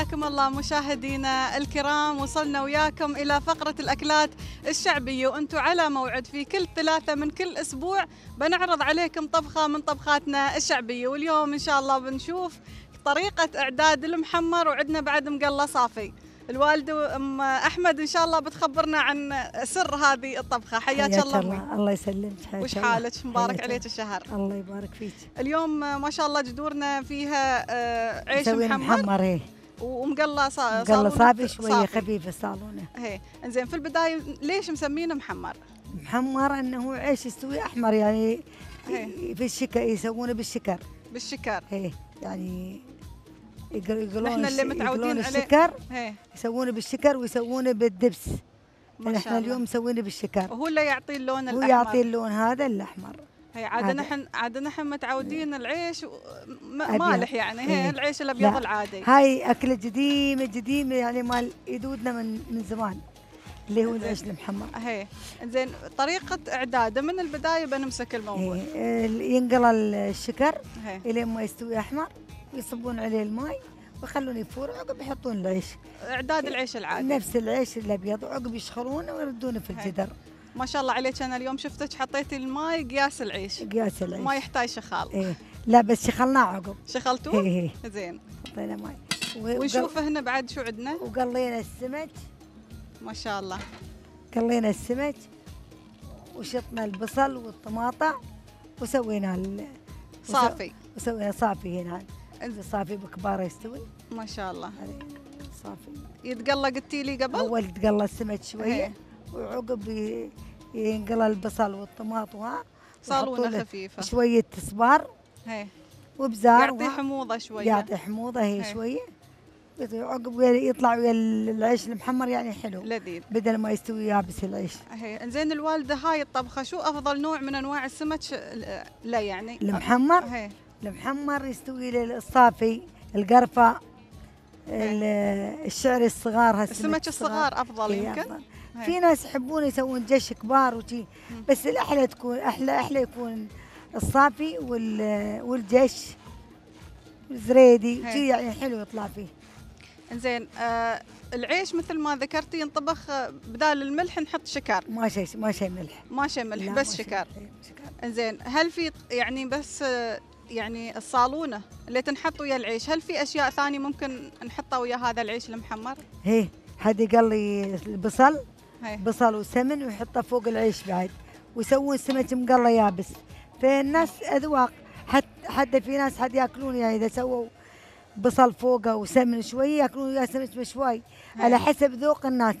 حياكم الله مشاهدينا الكرام. وصلنا وياكم إلى فقرة الأكلات الشعبية، وأنتم على موعد في كل ثلاثة من كل أسبوع بنعرض عليكم طبخة من طبخاتنا الشعبية. واليوم إن شاء الله بنشوف طريقة إعداد المحمر، وعندنا بعد مقلة صافي. الوالدة أم أحمد إن شاء الله بتخبرنا عن سر هذه الطبخة. حياك الله أمي. الله يسلمك. وش حالك؟ مبارك عليك الشهر. الله يبارك فيك. اليوم ما شاء الله جدورنا فيها عيش محمر ايه، ومقلة صافي شوية خفيفة صالونة. ايه انزين، في البداية ليش مسمينه محمر؟ محمر أنه عيش يستوي أحمر، يعني في الشكر يسوونه بالشكر. ايه يعني نحن اللي متعودين عليه الشكر، يسوونه بالشكر ويسوونه بالدبس. نحن اليوم مسوينه بالشكر، وهو اللي يعطي اللون الاحمر، هو يعطي اللون هذا الاحمر. هي عاد نحن متعودين العيش مالح، يعني هي العيش الابيض العادي. هاي اكله قديمه يعني مال يدودنا من زمان، اللي هو العيش المحمر. اهي زين، طريقه اعداده من البدايه بنمسك الموضوع. ينقل الشكر الى ما يستوي احمر، يصبون عليه الماء ويخلون يفور، عقب يحطون العيش. اعداد العيش العادي نفس العيش الابيض، وعقب يشخرونه ويردونه في الجدر. ما شاء الله عليك، انا اليوم شفتك حطيتي الماء قياس العيش. ما يحتاج شخال. ايه لا بس شخلناه عقب. شخلتوه؟ ايه زين، حطينا ماء ونشوف هنا بعد شو عندنا. وقلينا السمك ما شاء الله، قلينا السمك وشطنا البصل والطماطم وسوينا صافي. وسوينا صافي هنا صافي بكباره يستوي ما شاء الله. صافي يتقلى، قلتي لي قبل اول يتقلى السمك شويه، وعقب ينقلى البصل والطماط صالونه خفيفه، شويه صبار وبزار، يعطي حموضه شويه، شويه عقب يطلع ويا العيش المحمر، يعني حلو لذيذ بدل ما يستوي يابس العيش. زين الوالده، هاي الطبخه شو افضل نوع من انواع السمك؟ لا يعني المحمر المحمر يستوي للصافي، القرفه، الشعري الصغار، السمك الصغار افضل. يمكن أفضل. في ناس يحبون يسوون جش كبار وشي، بس الاحلى تكون احلى يكون الصافي والجش والزريدي شي، يعني حلو يطلع فيه. انزين العيش مثل ما ذكرتي ينطبخ بدال الملح نحط شكر. ما شيء ملح لا، بس شكر. انزين هل في يعني بس يعني الصالونه اللي تنحط ويا العيش، هل في اشياء ثانيه ممكن نحطها ويا هذا العيش المحمر؟ ايه هذه قال لي البصل، بصل وسمن، ويحطه فوق العيش بعد، ويسوون سمك مقلى يابس. فالناس اذواق، حتى في ناس ياكلون يعني اذا سووا بصل فوقه وسمن شويه ياكلون يا سمك مشواي، على حسب ذوق الناس.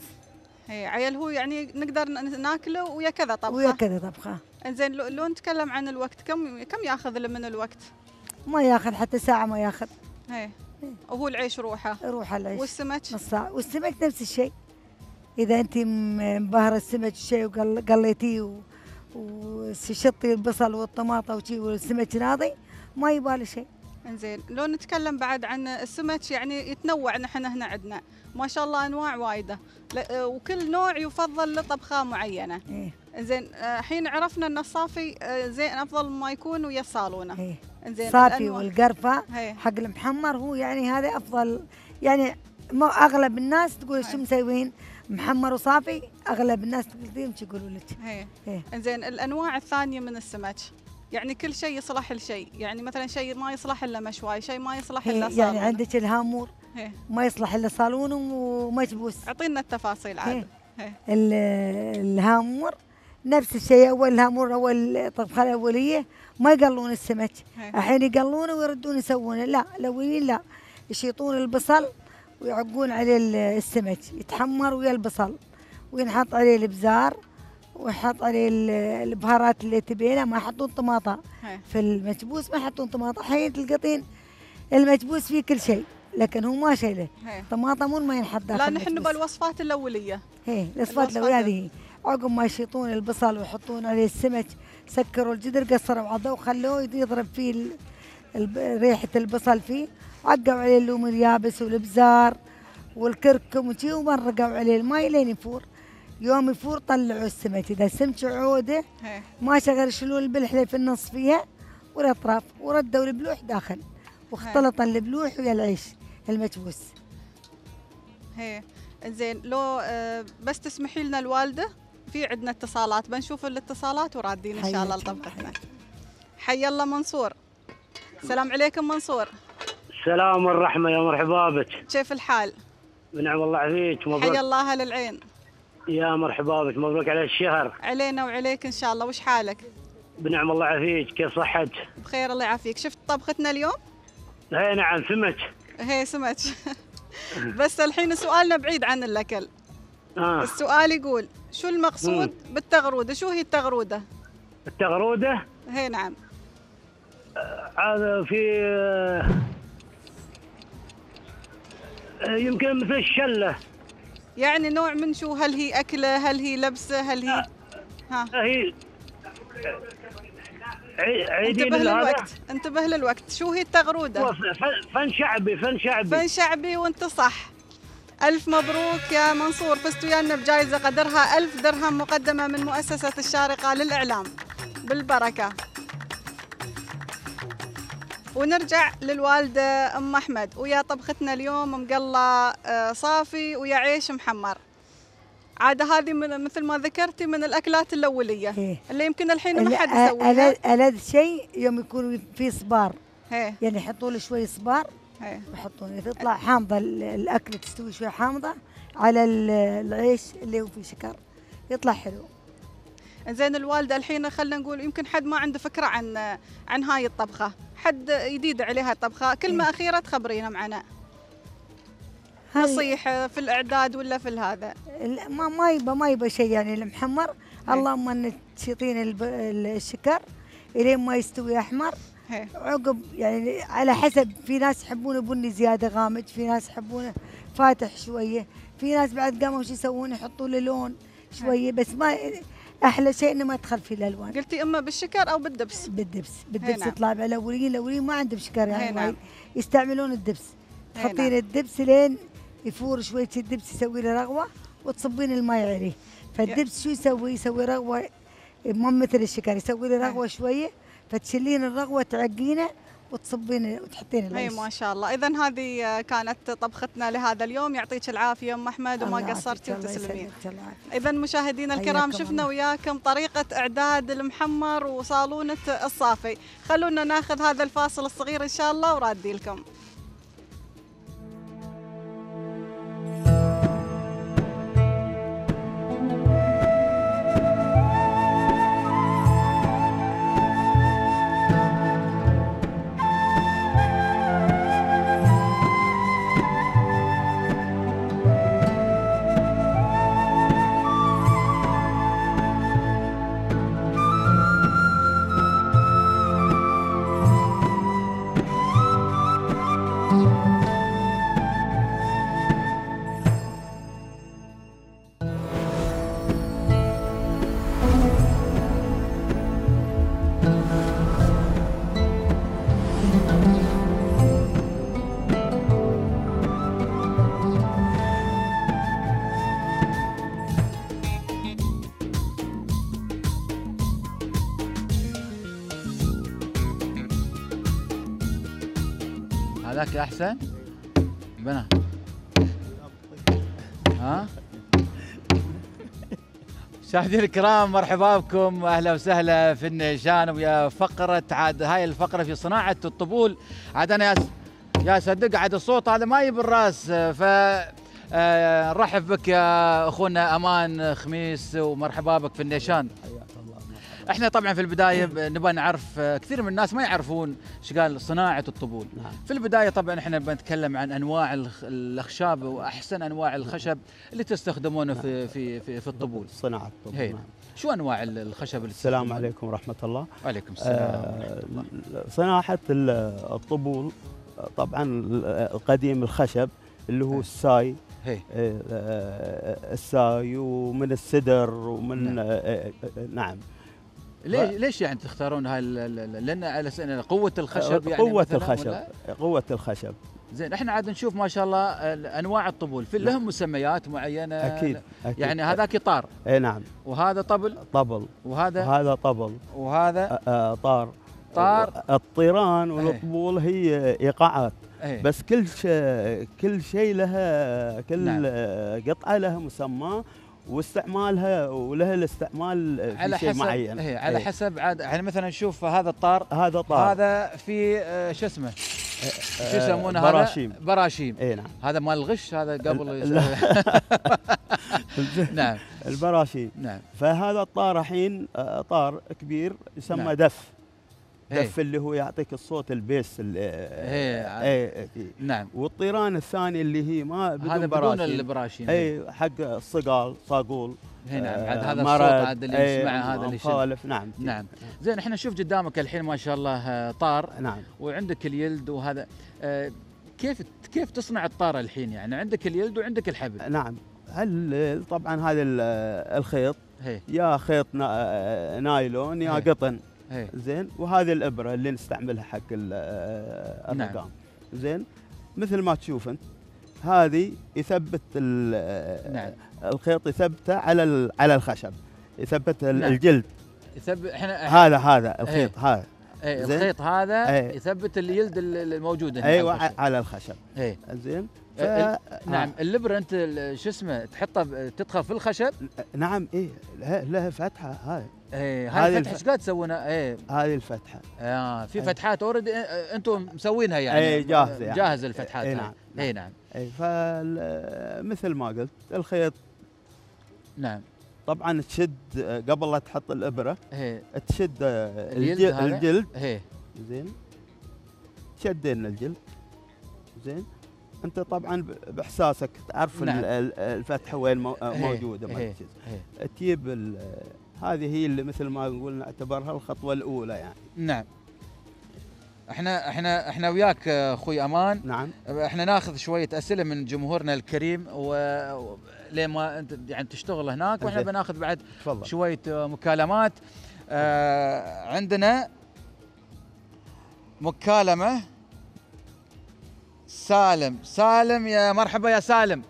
اي عيل هو يعني نقدر ناكله ويا كذا طبخه انزين لو نتكلم عن الوقت، كم ياخذ من الوقت؟ ما ياخذ حتى ساعه، ما ياخذ. اي وهو العيش روحه العيش. والسمك والسمك نفس الشيء، اذا انت مبهره السمك شيء وقليتيه وشطي البصل والطماطم وشي والسمك ناضي ما يبالي شيء. انزين لو نتكلم بعد عن السمك، يعني يتنوع. نحن هنا عندنا ما شاء الله انواع وايده، وكل نوع يفضل لطبخه معينه. انزين الحين عرفنا ان الصافي زين افضل ما يكون ويا الصالونه. انزين صافي والقرفه حق المحمر هو يعني هذا افضل، يعني ما اغلب الناس تقول شو مسوين محمر وصافي، اغلب الناس يقولوا لك. انزين الانواع الثانيه من السمك، يعني كل شيء يصلح لشيء، يعني مثلا شيء ما يصلح الا مشواي، شيء ما يصلح الا صالون. يعني عندك الهامور ما يصلح الا صالون ومجبوس. اعطينا التفاصيل عاد. الهامور نفس الشيء، اول الهامور اول الطبخه الاوليه ما يقلون السمك، الحين يقلونه ويردون يسوونه. لا الاولين لا، يشيطون البصل ويعقون عليه السمك يتحمر ويا البصل، وينحط عليه الابزار ويحط عليه البهارات اللي تبينها. ما يحطون طماطم في المجبوس، ما يحطون طماطم. الحين تلقطين المجبوس فيه كل شيء، لكن هو ما شيله طماطم ما ينحط داخل. لا نحن بالوصفات الاوليه. الوصفات الاوليه هذه عقب ما يشيطون البصل ويحطون عليه السمك، سكروا الجدر، قصروا عضه وخلوه يضرب فيه ريحه البصل فيه، عقوا عليه اللوم اليابس والابزار والكركم وشي، ومرقوا عليه الماء لين يفور. يوم يفور طلعوا السمك، اذا السمك عوده ما شغل يشيلون البلح في النص فيها والاطراف، وردوا البلوح داخل، واختلط البلوح ويا العيش المكبوس. هي زين لو بس تسمحي لنا الوالده في عندنا اتصالات، بنشوف الاتصالات ورادين ان شاء الله لطبقتنا. حي الله منصور. السلام عليكم منصور. السلام والرحمه، يا مرحبا بك. كيف الحال؟ بنعم الله فيك. مبروك. حي الله اهل العين. يا مرحبا بك، مبروك على الشهر. علينا وعليك ان شاء الله. وش حالك؟ بنعم الله عافيك، كيف صحتك؟ بخير الله يعافيك. شفت طبختنا اليوم؟ اي نعم سمك. هي سمك. بس الحين سؤالنا بعيد عن الاكل. السؤال يقول شو المقصود بالتغروده؟ شو هي التغروده؟ التغروده؟ هي نعم. هذا في يمكن مثل الشله. يعني نوع من شو؟ هل هي اكله؟ هل هي لبسه؟ هل هي هي انتبه للوقت، انتبه للوقت. شو هي التغروده؟ فن شعبي. فن شعبي. فن شعبي وانت صح. ألف مبروك يا منصور، فزت ويانا بجائزة قدرها 1000 درهم مقدمة من مؤسسة الشارقة للإعلام. بالبركة. ونرجع للوالدة أم أحمد ويا طبختنا اليوم مقلة صافي ويا عيش محمر. عاد هذه مثل ما ذكرتي من الأكلات الأولية اللي يمكن الحين ما حد يسويها. ألذ شيء يوم يكون في صبار، يعني يحطوا له شوي صبار يحطون تطلع حامضه الاكل، تستوي شوي حامضه على العيش اللي هو فيه شكر، يطلع حلو. زين الوالده الحين خلينا نقول يمكن حد ما عنده فكره عن هاي الطبخه، حد جديد عليها الطبخه، كلمه اخيره تخبرينا معنا. نصيحه في الاعداد ولا في هذا؟ ما يبى شيء يعني المحمر، اللهم انك تشيطين الشكر الين ما يستوي احمر. عقب يعني على حسب، في ناس يحبونه بني زياده غامق، في ناس يحبونه فاتح شويه، في ناس بعد قاموا شو يسوون يحطوا له لون شويه، بس ما احلى شيء انه ما يدخل في الالوان. قلتي اما بالشكر او بالدبس؟ بالدبس. بالدبس يطلع على الاوليين ما عندهم شكر يعني يستعملون الدبس. تحطين الدبس لين يفور شويه، الدبس يسوي له رغوه وتصبين الماء عليه، فالدبس شو يسوي؟ يسوي رغوه، مو مثل الشكر يسوي له رغوه شويه، فتشيلين الرغوه تعقينه وتصبين وتحطين العيش. اي ما شاء الله. اذا هذه كانت طبختنا لهذا اليوم، يعطيك العافيه ام احمد وما قصرتي وتسلمين. اذا مشاهدينا الكرام شفنا وياكم طريقه اعداد المحمر وصالونه الصافي. خلونا ناخذ هذا الفاصل الصغير ان شاء الله ورادي لكم. هذاك احسن بنا. ها مشاهدينا الكرام مرحبا بكم، اهلا وسهلا في النيشان ويا فقره عاد. هاي الفقره في صناعه الطبول. عاد انا يا صدق عاد الصوت هذا ما يجيب الراس. ف نرحب بك يا اخونا امان خميس ومرحبا بك في النيشان. احنا طبعا في البدايه نبغى نعرف، كثير من الناس ما يعرفون ايش قال صناعه الطبول. في البدايه طبعا احنا بنتكلم عن انواع الاخشاب واحسن انواع الخشب اللي تستخدمونه في في في, في الطبول. صناعه الطبول. هي. شو انواع الخشب اللي السلام عليكم ورحمه الله. وعليكم السلام ورحمه الله. صناعه الطبول طبعا القديم الخشب اللي هو الساي. الساي ومن السدر ومن نعم. ليش يعني تختارون هاي؟ لان على قوه الخشب، يعني قوه الخشب. قوه الخشب. زين احنا عاد نشوف ما شاء الله انواع الطبول في لهم مسميات معينه. أكيد. يعني هذاك طار. اي نعم. وهذا طبل. وهذا طبل. وهذا طار. الطيران والطبول هي ايقاعات. بس كل شيء لها، كل قطعه لها مسمى واستعمالها، ولها الاستعمال على شيء معين. على حسب عاد يعني مثلا نشوف هذا الطار، هذا في شو اسمه، شو يسمونه، براشيم. براشيم نعم. هذا مال الغش، هذا قبل نعم البراشيم. نعم. فهذا الطار الحين طار كبير يسمى دف. دف اللي هو يعطيك الصوت البيس اللي نعم. والطيران الثاني اللي هي ما بدون براشيم، بدون البراشيم حق الصقال، صاقول. نعم. عاد هذا الصوت عاد اللي نسمعه، هذا اللي مخالف. نعم. نعم. زين احنا نشوف قدامك الحين ما شاء الله طار. نعم. وعندك اليلد وهذا. كيف تصنع الطار الحين؟ يعني عندك اليلد وعندك الحبل. نعم. هل طبعا هذا الخيط يا خيط نايلون يا قطن. زين. وهذه الابره اللي نستعملها حق الارقام. نعم. زين. مثل ما تشوف انت هذه يثبت نعم. الخيط يثبته على الخشب، يثبت نعم. الجلد يثبت. احنا هذا الخيط هذا الخيط هذا يثبت الجلد الموجود هنا. ايوه على الخشب. زين. نعم. الابره انت شو اسمه تحطها، تدخل في الخشب. نعم. لها فتحه هاي. هاي الفتحه ايش قاعد تسوونها؟ هذه الفتحه. في فتحات اوريدي انتم مسوينها يعني. جاهزه يعني. جاهز الفتحات. نعم. نعم. فمثل ما قلت الخيط. نعم. طبعا تشد قبل لا تحط الابره. تشد الجلد. زين. شدينا الجلد. زين. انت طبعا باحساسك تعرف. نعم. الفتحه وين موجوده. تجيب هذه هي اللي مثل ما نقول نعتبرها الخطوه الاولى يعني. نعم. احنا وياك اخوي امان. نعم. احنا ناخذ شويه اسئله من جمهورنا الكريم ولين ما انت يعني تشتغل هناك، واحنا بناخذ بعد تفضل. شويه مكالمات. عندنا مكالمه سالم. يا مرحبا يا سالم.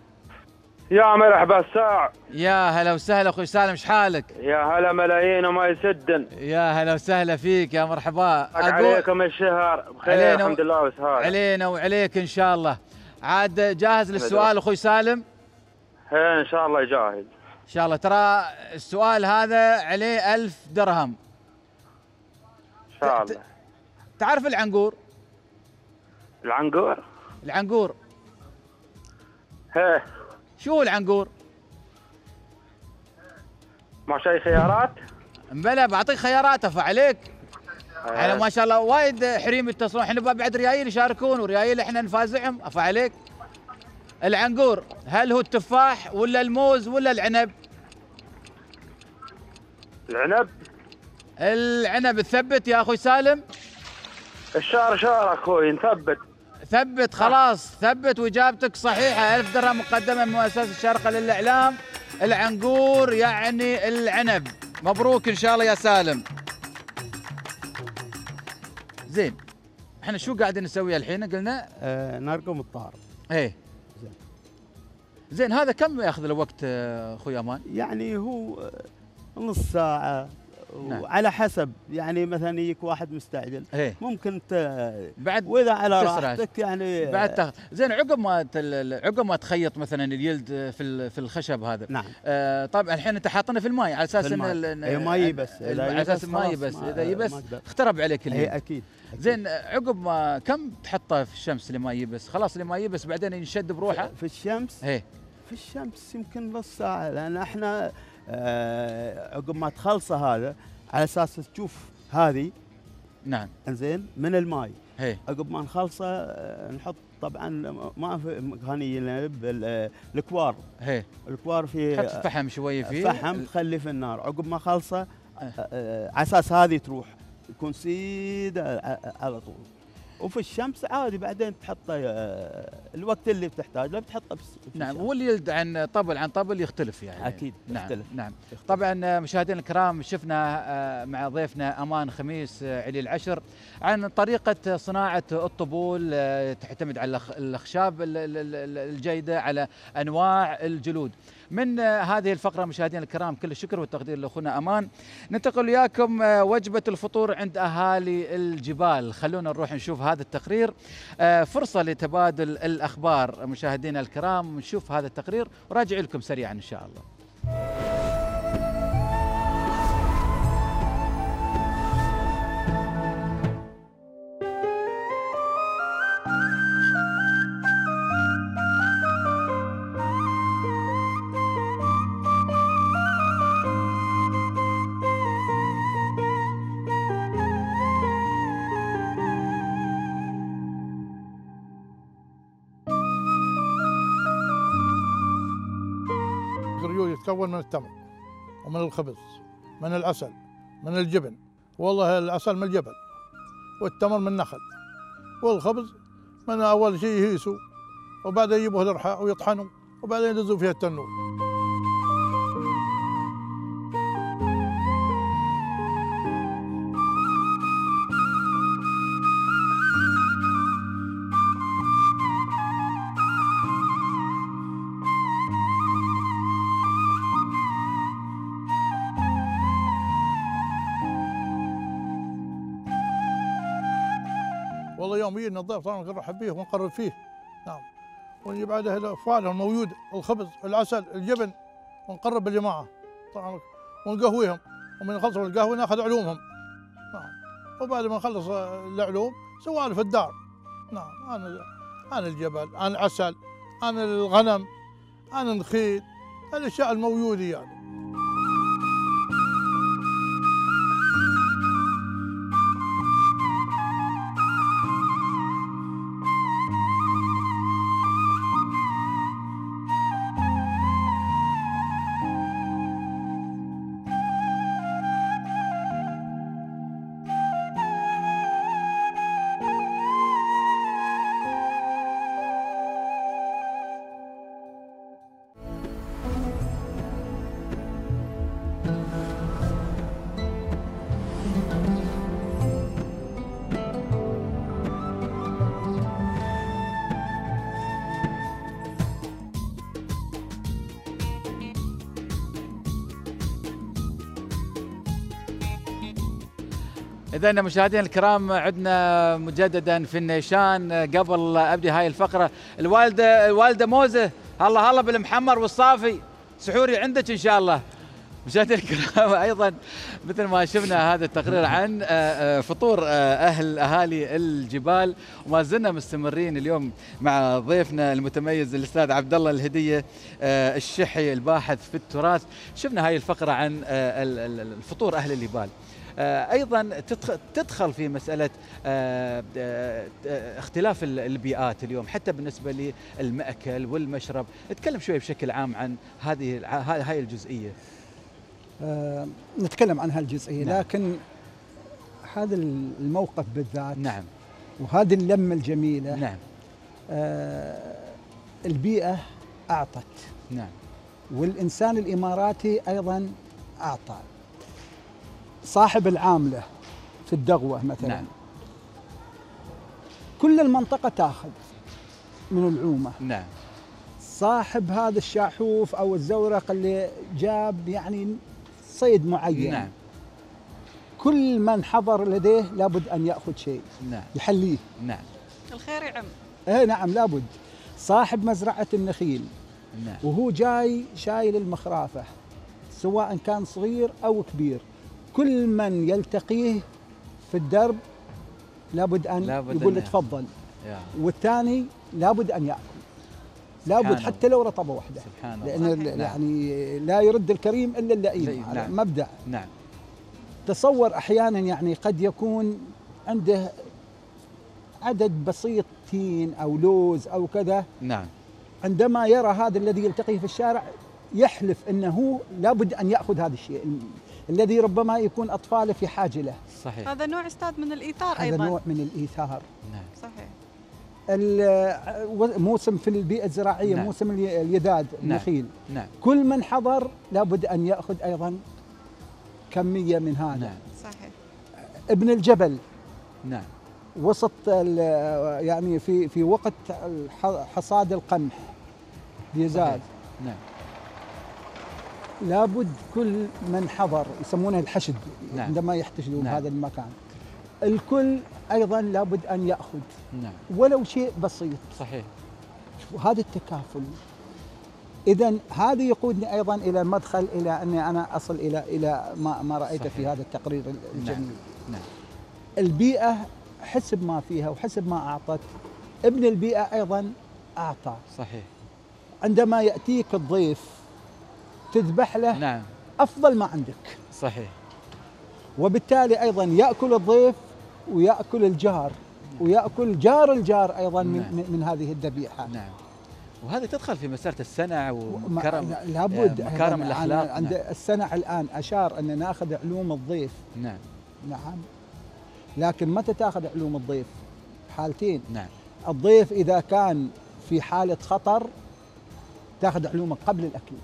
يا مرحبا الساعة. يا هلا وسهلا اخوي سالم، ايش حالك؟ يا هلا ملايين وما يسدن. يا هلا وسهلا فيك يا مرحبا. عليكم الشهر بخير الحمد لله وسهلا. علينا وعليك ان شاء الله. عاد جاهز للسؤال اخوي سالم؟ ان شاء الله جاهز. ان شاء الله. ترى السؤال هذا عليه 1000 درهم. ان شاء الله. تعرف العنقور؟ العنقور هيه. شو العنقور؟ ما شي خيارات؟ بلا بعطيك خيارات فعليك. احنا ما شاء الله وايد حريم يتصلون، احنا بعد ريايل يشاركون وريايل احنا نفازعهم. فعليك. العنقور هل هو التفاح ولا الموز ولا العنب؟ العنب. تثبت يا اخوي سالم. الشار اخوي نثبت. ثبت خلاص. ثبت واجابتك صحيحه. 1000 درهم مقدمه من مؤسسه الشارقه للاعلام. العنقور يعني العنب. مبروك ان شاء الله يا سالم. زين احنا شو قاعدين نسوي الحين؟ قلنا نرقم الطار. زين هذا كم ياخذ الوقت اخوي امان؟ يعني هو نص ساعه. نعم. وعلى حسب يعني مثلا يجيك واحد مستعجل. ممكن انت بعد واذا على راحتك يعني بعد تاخذ. زين عقب ما تخيط مثلا اليلد في الخشب هذا. نعم. طبعا الحين انت حاطينه في الماء على اساس ان ما يبس، على اساس ما يبس. اذا يبس اخترب عليك اليلد. اكيد. زين عقب ما كم تحطه في الشمس اللي ما يبس؟ خلاص اللي ما يبس بعدين ينشد بروحه في الشمس. في الشمس يمكن نص ساعه، لان احنا عقب ما تخلصه هذا على اساس تشوف هذه. نعم. انزين من الماي. عقب ما نخلصه نحط طبعا ما في مكانيه بالكوار. الكوار في تحط فحم شويه فيه، فحم تخلي في النار. عقب ما خلصه على اساس هذه تروح يكون سيده على طول. وفي الشمس عادي بعدين تحطه الوقت اللي بتحتاج له، بتحط الطبس. نعم، واللي عن طبل عن طبل يختلف يعني. اكيد يختلف. نعم طبعا مشاهدينا الكرام، شفنا مع ضيفنا امان خميس علي العشر عن طريقه صناعه الطبول، تعتمد على الاخشاب الجيده، على انواع الجلود. من هذه الفقره مشاهدينا الكرام كل الشكر والتقدير لاخونا امان. ننتقل وياكم وجبه الفطور عند اهالي الجبال، خلونا نروح نشوف هذا التقرير، فرصه لتبادل الاخبار مشاهدينا الكرام. نشوف هذا التقرير وراجع لكم سريعا ان شاء الله. يتكون من التمر ومن الخبز، من العسل، من الجبن. والله العسل من الجبل، والتمر من النخل، والخبز من أول شيء يهيسوا وبعدين يجيبوه للرحاء ويطحنوا وبعدين يدزوا فيها التنور. يوميا نضيف طبعا نرحب به ونقرب فيه. نعم، ونجيب عليه الافعال الموجوده، الخبز، العسل، الجبن، ونقرب الجماعه طبعا ونقهويهم، ومن يخلصوا القهوه ناخذ علومهم. نعم، وبعد ما نخلص العلوم سوالف في الدار. نعم، عن الجبل، عن العسل، عن الغنم، عن النخيل، الاشياء الموجوده يعني. إذن مشاهدينا الكرام عدنا مجددا في النيشان. قبل أبدي هاي الفقرة، الوالدة موزة، هلا هلا بالمحمر والصافي سحوري عندك إن شاء الله. مشاهدينا الكرام أيضا مثل ما شفنا هذا التقرير عن فطور أهالي الجبال، وما زلنا مستمرين اليوم مع ضيفنا المتميز الأستاذ عبدالله الهديه الشحي الباحث في التراث. شفنا هاي الفقرة عن الفطور أهل الجبال، أيضا تدخل في مسألة اختلاف البيئات اليوم حتى بالنسبة للمأكل والمشرب. اتكلم شوي بشكل عام عن هاي الجزئية. نتكلم عن هالجزئية. نعم. لكن هذا الموقف بالذات، نعم، وهذه اللمة الجميلة، نعم، البيئة أعطت، نعم، والإنسان الإماراتي أيضا أعطى. صاحب العاملة في الدغوة مثلا، نعم، كل المنطقة تاخذ من العومة. نعم. صاحب هذا الشاحوف أو الزورق اللي جاب يعني صيد معين، نعم، كل من حضر لديه لابد أن يأخذ شيء، نعم، يحليه. نعم، الخير يعم. إيه نعم لابد. صاحب مزرعة النخيل، نعم، وهو جاي شايل المخرافة سواء كان صغير أو كبير، كل من يلتقيه في الدرب لابد أن يقول له تفضل، والثاني لابد أن يأكل، لابد حتى لو رطبة واحدة، سبحان الله. لأن يعني لا يرد الكريم إلا اللئيم، نعم، مبدأ. نعم. تصور أحيانا يعني قد يكون عنده عدد بسيط تين أو لوز أو كذا، نعم، عندما يرى هذا الذي يلتقيه في الشارع يحلف أنه لابد أن يأخذ هذا الشيء الذي ربما يكون أطفاله في حاجة له. صحيح. هذا نوع أستاذ من الإيثار أيضا. هذا نوع من الإيثار. نعم. صحيح. موسم في البيئة الزراعية، نعم. موسم اليداد، نعم. النخيل، نعم. كل من حضر لابد أن يأخذ أيضا كمية من هذا، نعم. صحيح. ابن الجبل، نعم. وسط يعني في وقت حصاد القمح يزاد، نعم. لابد كل من حضر يسمونه الحشد، نعم. عندما يحتشدون، نعم. هذا المكان الكل ايضا لابد ان ياخذ، نعم. ولو شيء بسيط، صحيح. هذا التكافل. اذا هذا يقودني ايضا الى مدخل الى اني انا اصل الى ما رايته في هذا التقرير الجميل، نعم. نعم. البيئه حسب ما فيها وحسب ما اعطت، ابن البيئه ايضا اعطى، صحيح. عندما ياتيك الضيف تذبح له، نعم. افضل ما عندك، صحيح. وبالتالي ايضا ياكل الضيف ويأكل الجار، نعم. ويأكل جار الجار أيضا، نعم. من هذه الذبيحة، نعم. وهذا تدخل في مسألة السنع ومكارم، لابد مكارم الأخلاق عند، نعم. السنع الآن أشار أن ناخذ علوم الضيف، نعم. نعم. لكن متى تاخذ علوم الضيف؟ حالتين، نعم. الضيف إذا كان في حالة خطر تاخذ علومه قبل الأكل،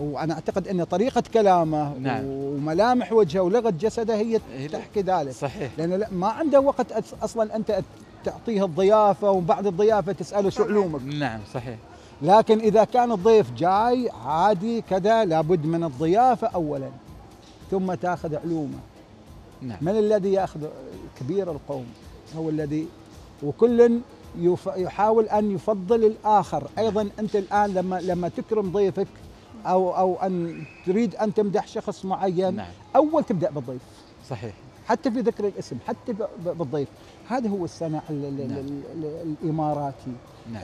وأنا أعتقد أن طريقة كلامه، نعم. وملامح وجهه ولغة جسده هي تحكي ذلك، صحيح. لأنه ما عنده وقت أصلا أنت تعطيه الضيافة، وبعد الضيافة تسأله شو علومك، نعم. صحيح. لكن إذا كان الضيف جاي عادي كذا لابد من الضيافة أولا ثم تأخذ علومه، نعم. من الذي يأخذ؟ كبير القوم هو الذي، وكل يحاول أن يفضل الآخر. أيضا أنت الآن لما تكرم ضيفك أو أن تريد أن تمدح شخص معين، نعم. أول تبدأ بالضيف، صحيح. حتى في ذكر الاسم، حتى بالضيف. هذا هو السنع، نعم. الإماراتي، نعم.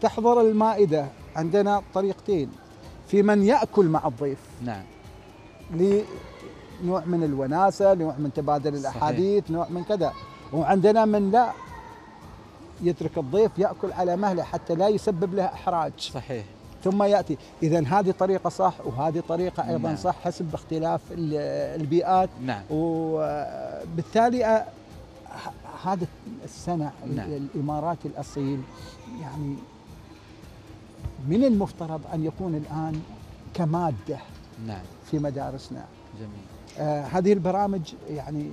تحضر المائدة عندنا طريقتين، في من يأكل مع الضيف، نعم. لنوع من الوناسة، نوع من تبادل الأحاديث، صحيح. نوع من كذا. وعندنا من لا يترك الضيف يأكل على مهله حتى لا يسبب له إحراج، صحيح. ثم يأتي. إذا هذه طريقة صح وهذه طريقة أيضا، نعم. صح، حسب اختلاف البيئات، نعم. وبالتالي هذا السنع، نعم. الإماراتي الأصيل يعني من المفترض أن يكون الآن كمادة، نعم. في مدارسنا. جميل. هذه البرامج يعني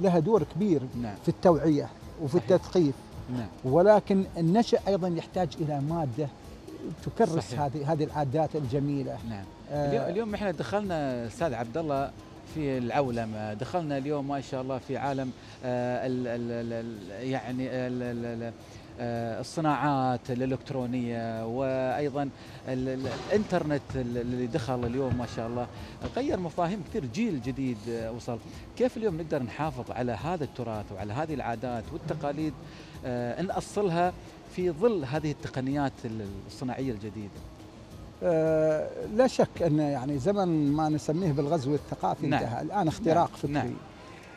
لها دور كبير، نعم. في التوعية وفي التثقيف، نعم. ولكن النشأ أيضا يحتاج إلى مادة تكرس هذه العادات الجميلة، نعم. اليوم احنا دخلنا استاذ عبد الله في العولمة، دخلنا اليوم ما شاء الله في عالم يعني الصناعات الإلكترونية، وأيضا الإنترنت اللي دخل اليوم ما شاء الله غير مفاهيم كثير، جيل جديد وصل. كيف اليوم نقدر نحافظ على هذا التراث وعلى هذه العادات والتقاليد، نأصلها في ظل هذه التقنيات الصناعية الجديدة؟ لا شك أن يعني زمن ما نسميه بالغزو الثقافي، نعم. انتهى الآن، اختراق، نعم. فكري،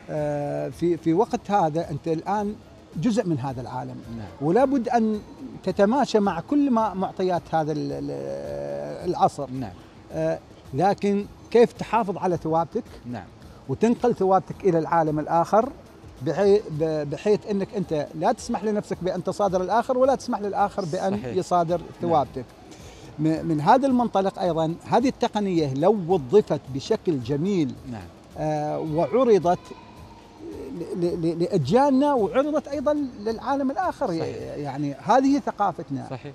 نعم. في وقت هذا أنت الآن جزء من هذا العالم، نعم. ولا بد أن تتماشى مع كل ما معطيات هذا العصر، نعم. لكن كيف تحافظ على ثوابتك، نعم. وتنقل ثوابتك إلى العالم الآخر، بحيث أنك أنت لا تسمح لنفسك بأن تصادر الآخر، ولا تسمح للآخر بأن، صحيح. يصادر ثوابتك، نعم. من هذا المنطلق أيضا هذه التقنية لو وظفت بشكل جميل، نعم. وعرضت لأجيالنا، وعرضت أيضا للعالم الآخر، صحيح. يعني هذه ثقافتنا، صحيح.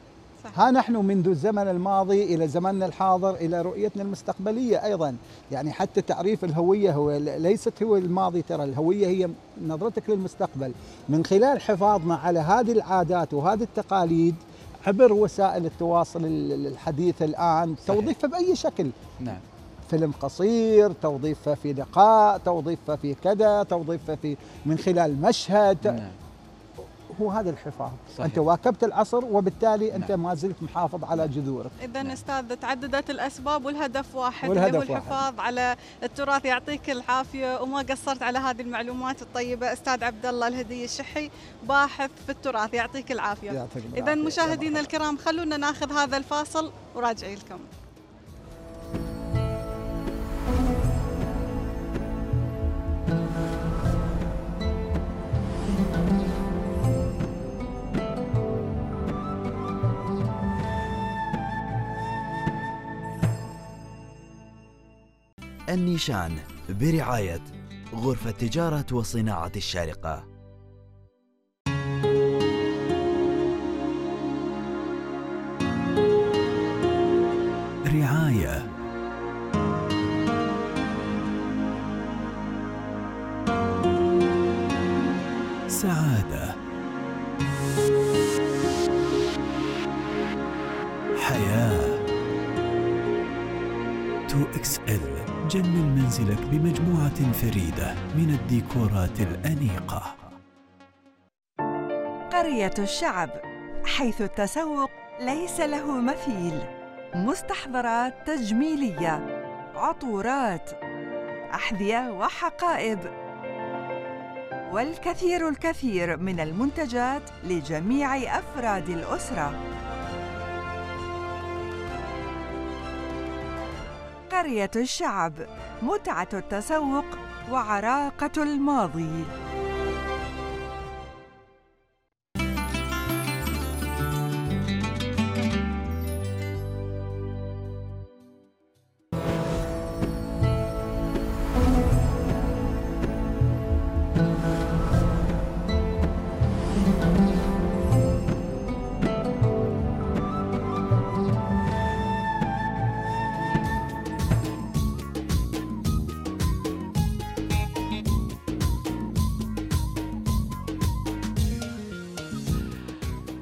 ها نحن منذ الزمن الماضي إلى زمننا الحاضر إلى رؤيتنا المستقبلية أيضا، يعني حتى تعريف الهوية هو ليست هو الماضي، ترى الهوية هي نظرتك للمستقبل. من خلال حفاظنا على هذه العادات وهذه التقاليد عبر وسائل التواصل الحديثة الآن، توظيفها بأي شكل، نعم. فيلم قصير، توظيفها في لقاء، توظيفها في كذا، توظيفها في من خلال مشهد، نعم. هو هذا الحفاظ، صحيح. أنت واكبت العصر وبالتالي، نعم. أنت ما زلت محافظ على جذورك. إذا، نعم. أستاذ تعددت الأسباب والهدف واحد، هو الحفاظ على التراث. يعطيك العافية وما قصرت على هذه المعلومات الطيبة أستاذ عبد الله الهديه الشحي، باحث في التراث. يعطيك العافية. إذا مشاهدينا الكرام، خلونا ناخذ هذا الفاصل وراجعين لكم. النيشان برعاية غرفة تجارة وصناعة الشارقة. رعاية سعادة حياة. 2XL جمل منزلك بمجموعة فريدة من الديكورات الأنيقة. قرية الشعب حيث التسوق ليس له مثيل. مستحضرات تجميلية، عطورات، أحذية وحقائب، والكثير من المنتجات لجميع أفراد الأسرة. قرية الشعب، متعة التسوق وعراقة الماضي.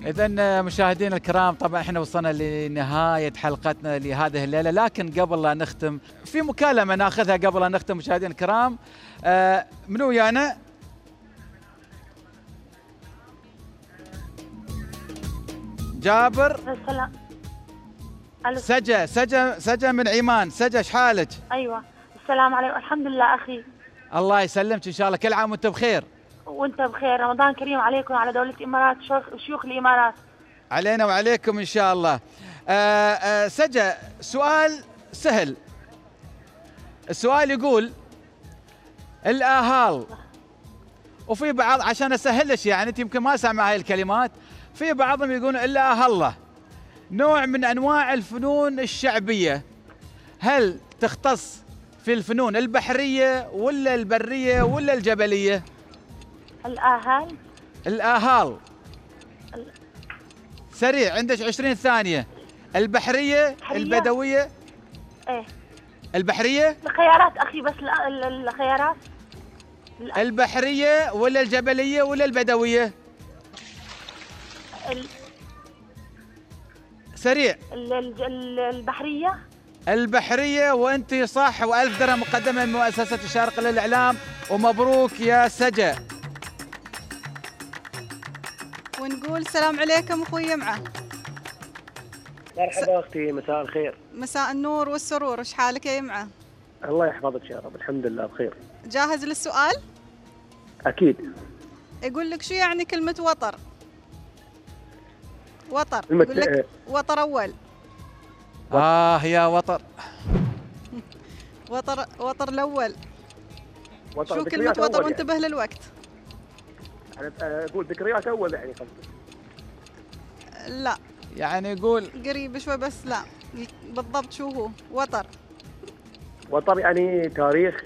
إذن مشاهدينا الكرام، طبعا احنا وصلنا لنهاية حلقتنا لهذه الليلة، لكن قبل لا نختم في مكالمة ناخذها قبل لا نختم مشاهدينا الكرام. من ويانا؟ جابر. السلام. سجا من عمان. سجا شحالك؟ ايوه. السلام عليكم. الحمد لله اخي. الله يسلمك، ان شاء الله كل عام وانت بخير. وانت بخير، رمضان كريم عليكم وعلى دولة الامارات وشيوخ الامارات. علينا وعليكم ان شاء الله. سجا، سؤال سهل. السؤال يقول: الأهال، وفي بعض، عشان اسهلش يعني انت يمكن ما سامع هاي الكلمات، في بعضهم يقولون الأهالة نوع من انواع الفنون الشعبية، هل تختص في الفنون البحرية ولا البرية ولا الجبلية؟ الأهال. الأهال. سريع، عندك 20 ثانية. البحرية، البدوية. ايه البحرية؟ الخيارات أخي، بس الخيارات. البحرية ولا الجبلية ولا البدوية؟ سريع. البحرية. البحرية، وأنت صح، و1000 درهم مقدمة من مؤسسة الشارقة للإعلام، ومبروك يا سجا. ونقول السلام عليكم اخوي معه. مرحبا اختي، مساء الخير. مساء النور والسرور، ايش حالك يا معه؟ الله يحفظك يا رب، الحمد لله بخير. جاهز للسؤال؟ اكيد. يقول لك شو يعني كلمة وطر؟ وطر، يقول لك وطر اول. يا وطر. وطر الاول. شو كلمة وطر؟ وانتبه للوقت. أنا أقول ذكريات أول يعني قصدي. لا يعني يقول قريب شوي بس. لا بالضبط شو هو وطر؟ وطر يعني تاريخ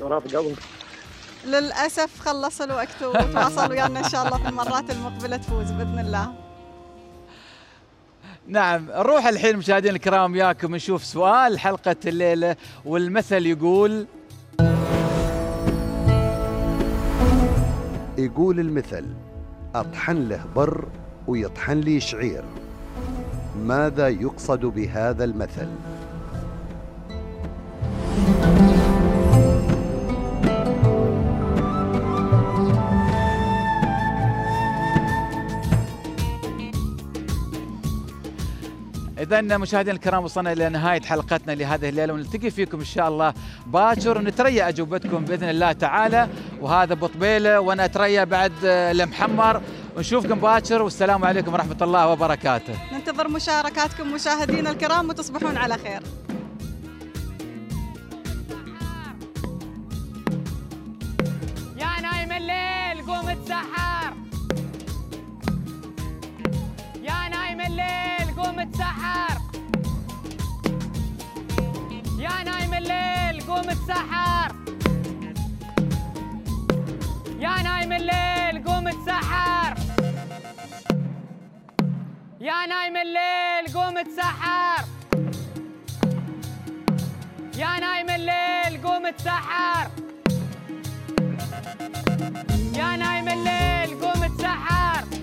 تراث قومي. للأسف خلص الوقت، وتواصل ويانا إن شاء الله في المرات المقبلة تفوز بإذن الله. نعم، نروح الحين مشاهدينا الكرام وياكم نشوف سؤال حلقة الليلة، والمثل يقول. يقول المثل: أطحن له بر ويطحن لي شعير. ماذا يقصد بهذا المثل؟ إذن مشاهدينا الكرام، وصلنا إلى نهاية حلقتنا لهذه الليلة، ونلتقي فيكم إن شاء الله باكر، ونتريى أجوبتكم بإذن الله تعالى. وهذا بطبيلة، وأنا أتريى بعد المحمر، ونشوفكم باكر، والسلام عليكم ورحمة الله وبركاته. ننتظر مشاركاتكم مشاهدينا الكرام، وتصبحون على خير. يا نايم الليل قوم تسحر، يا نايم الليل قوم تسحر، يا نايم الليل. يا نايم الليل قوم تسحر، يا نايم الليل قوم تسحر، يا نايم الليل قوم تسحر.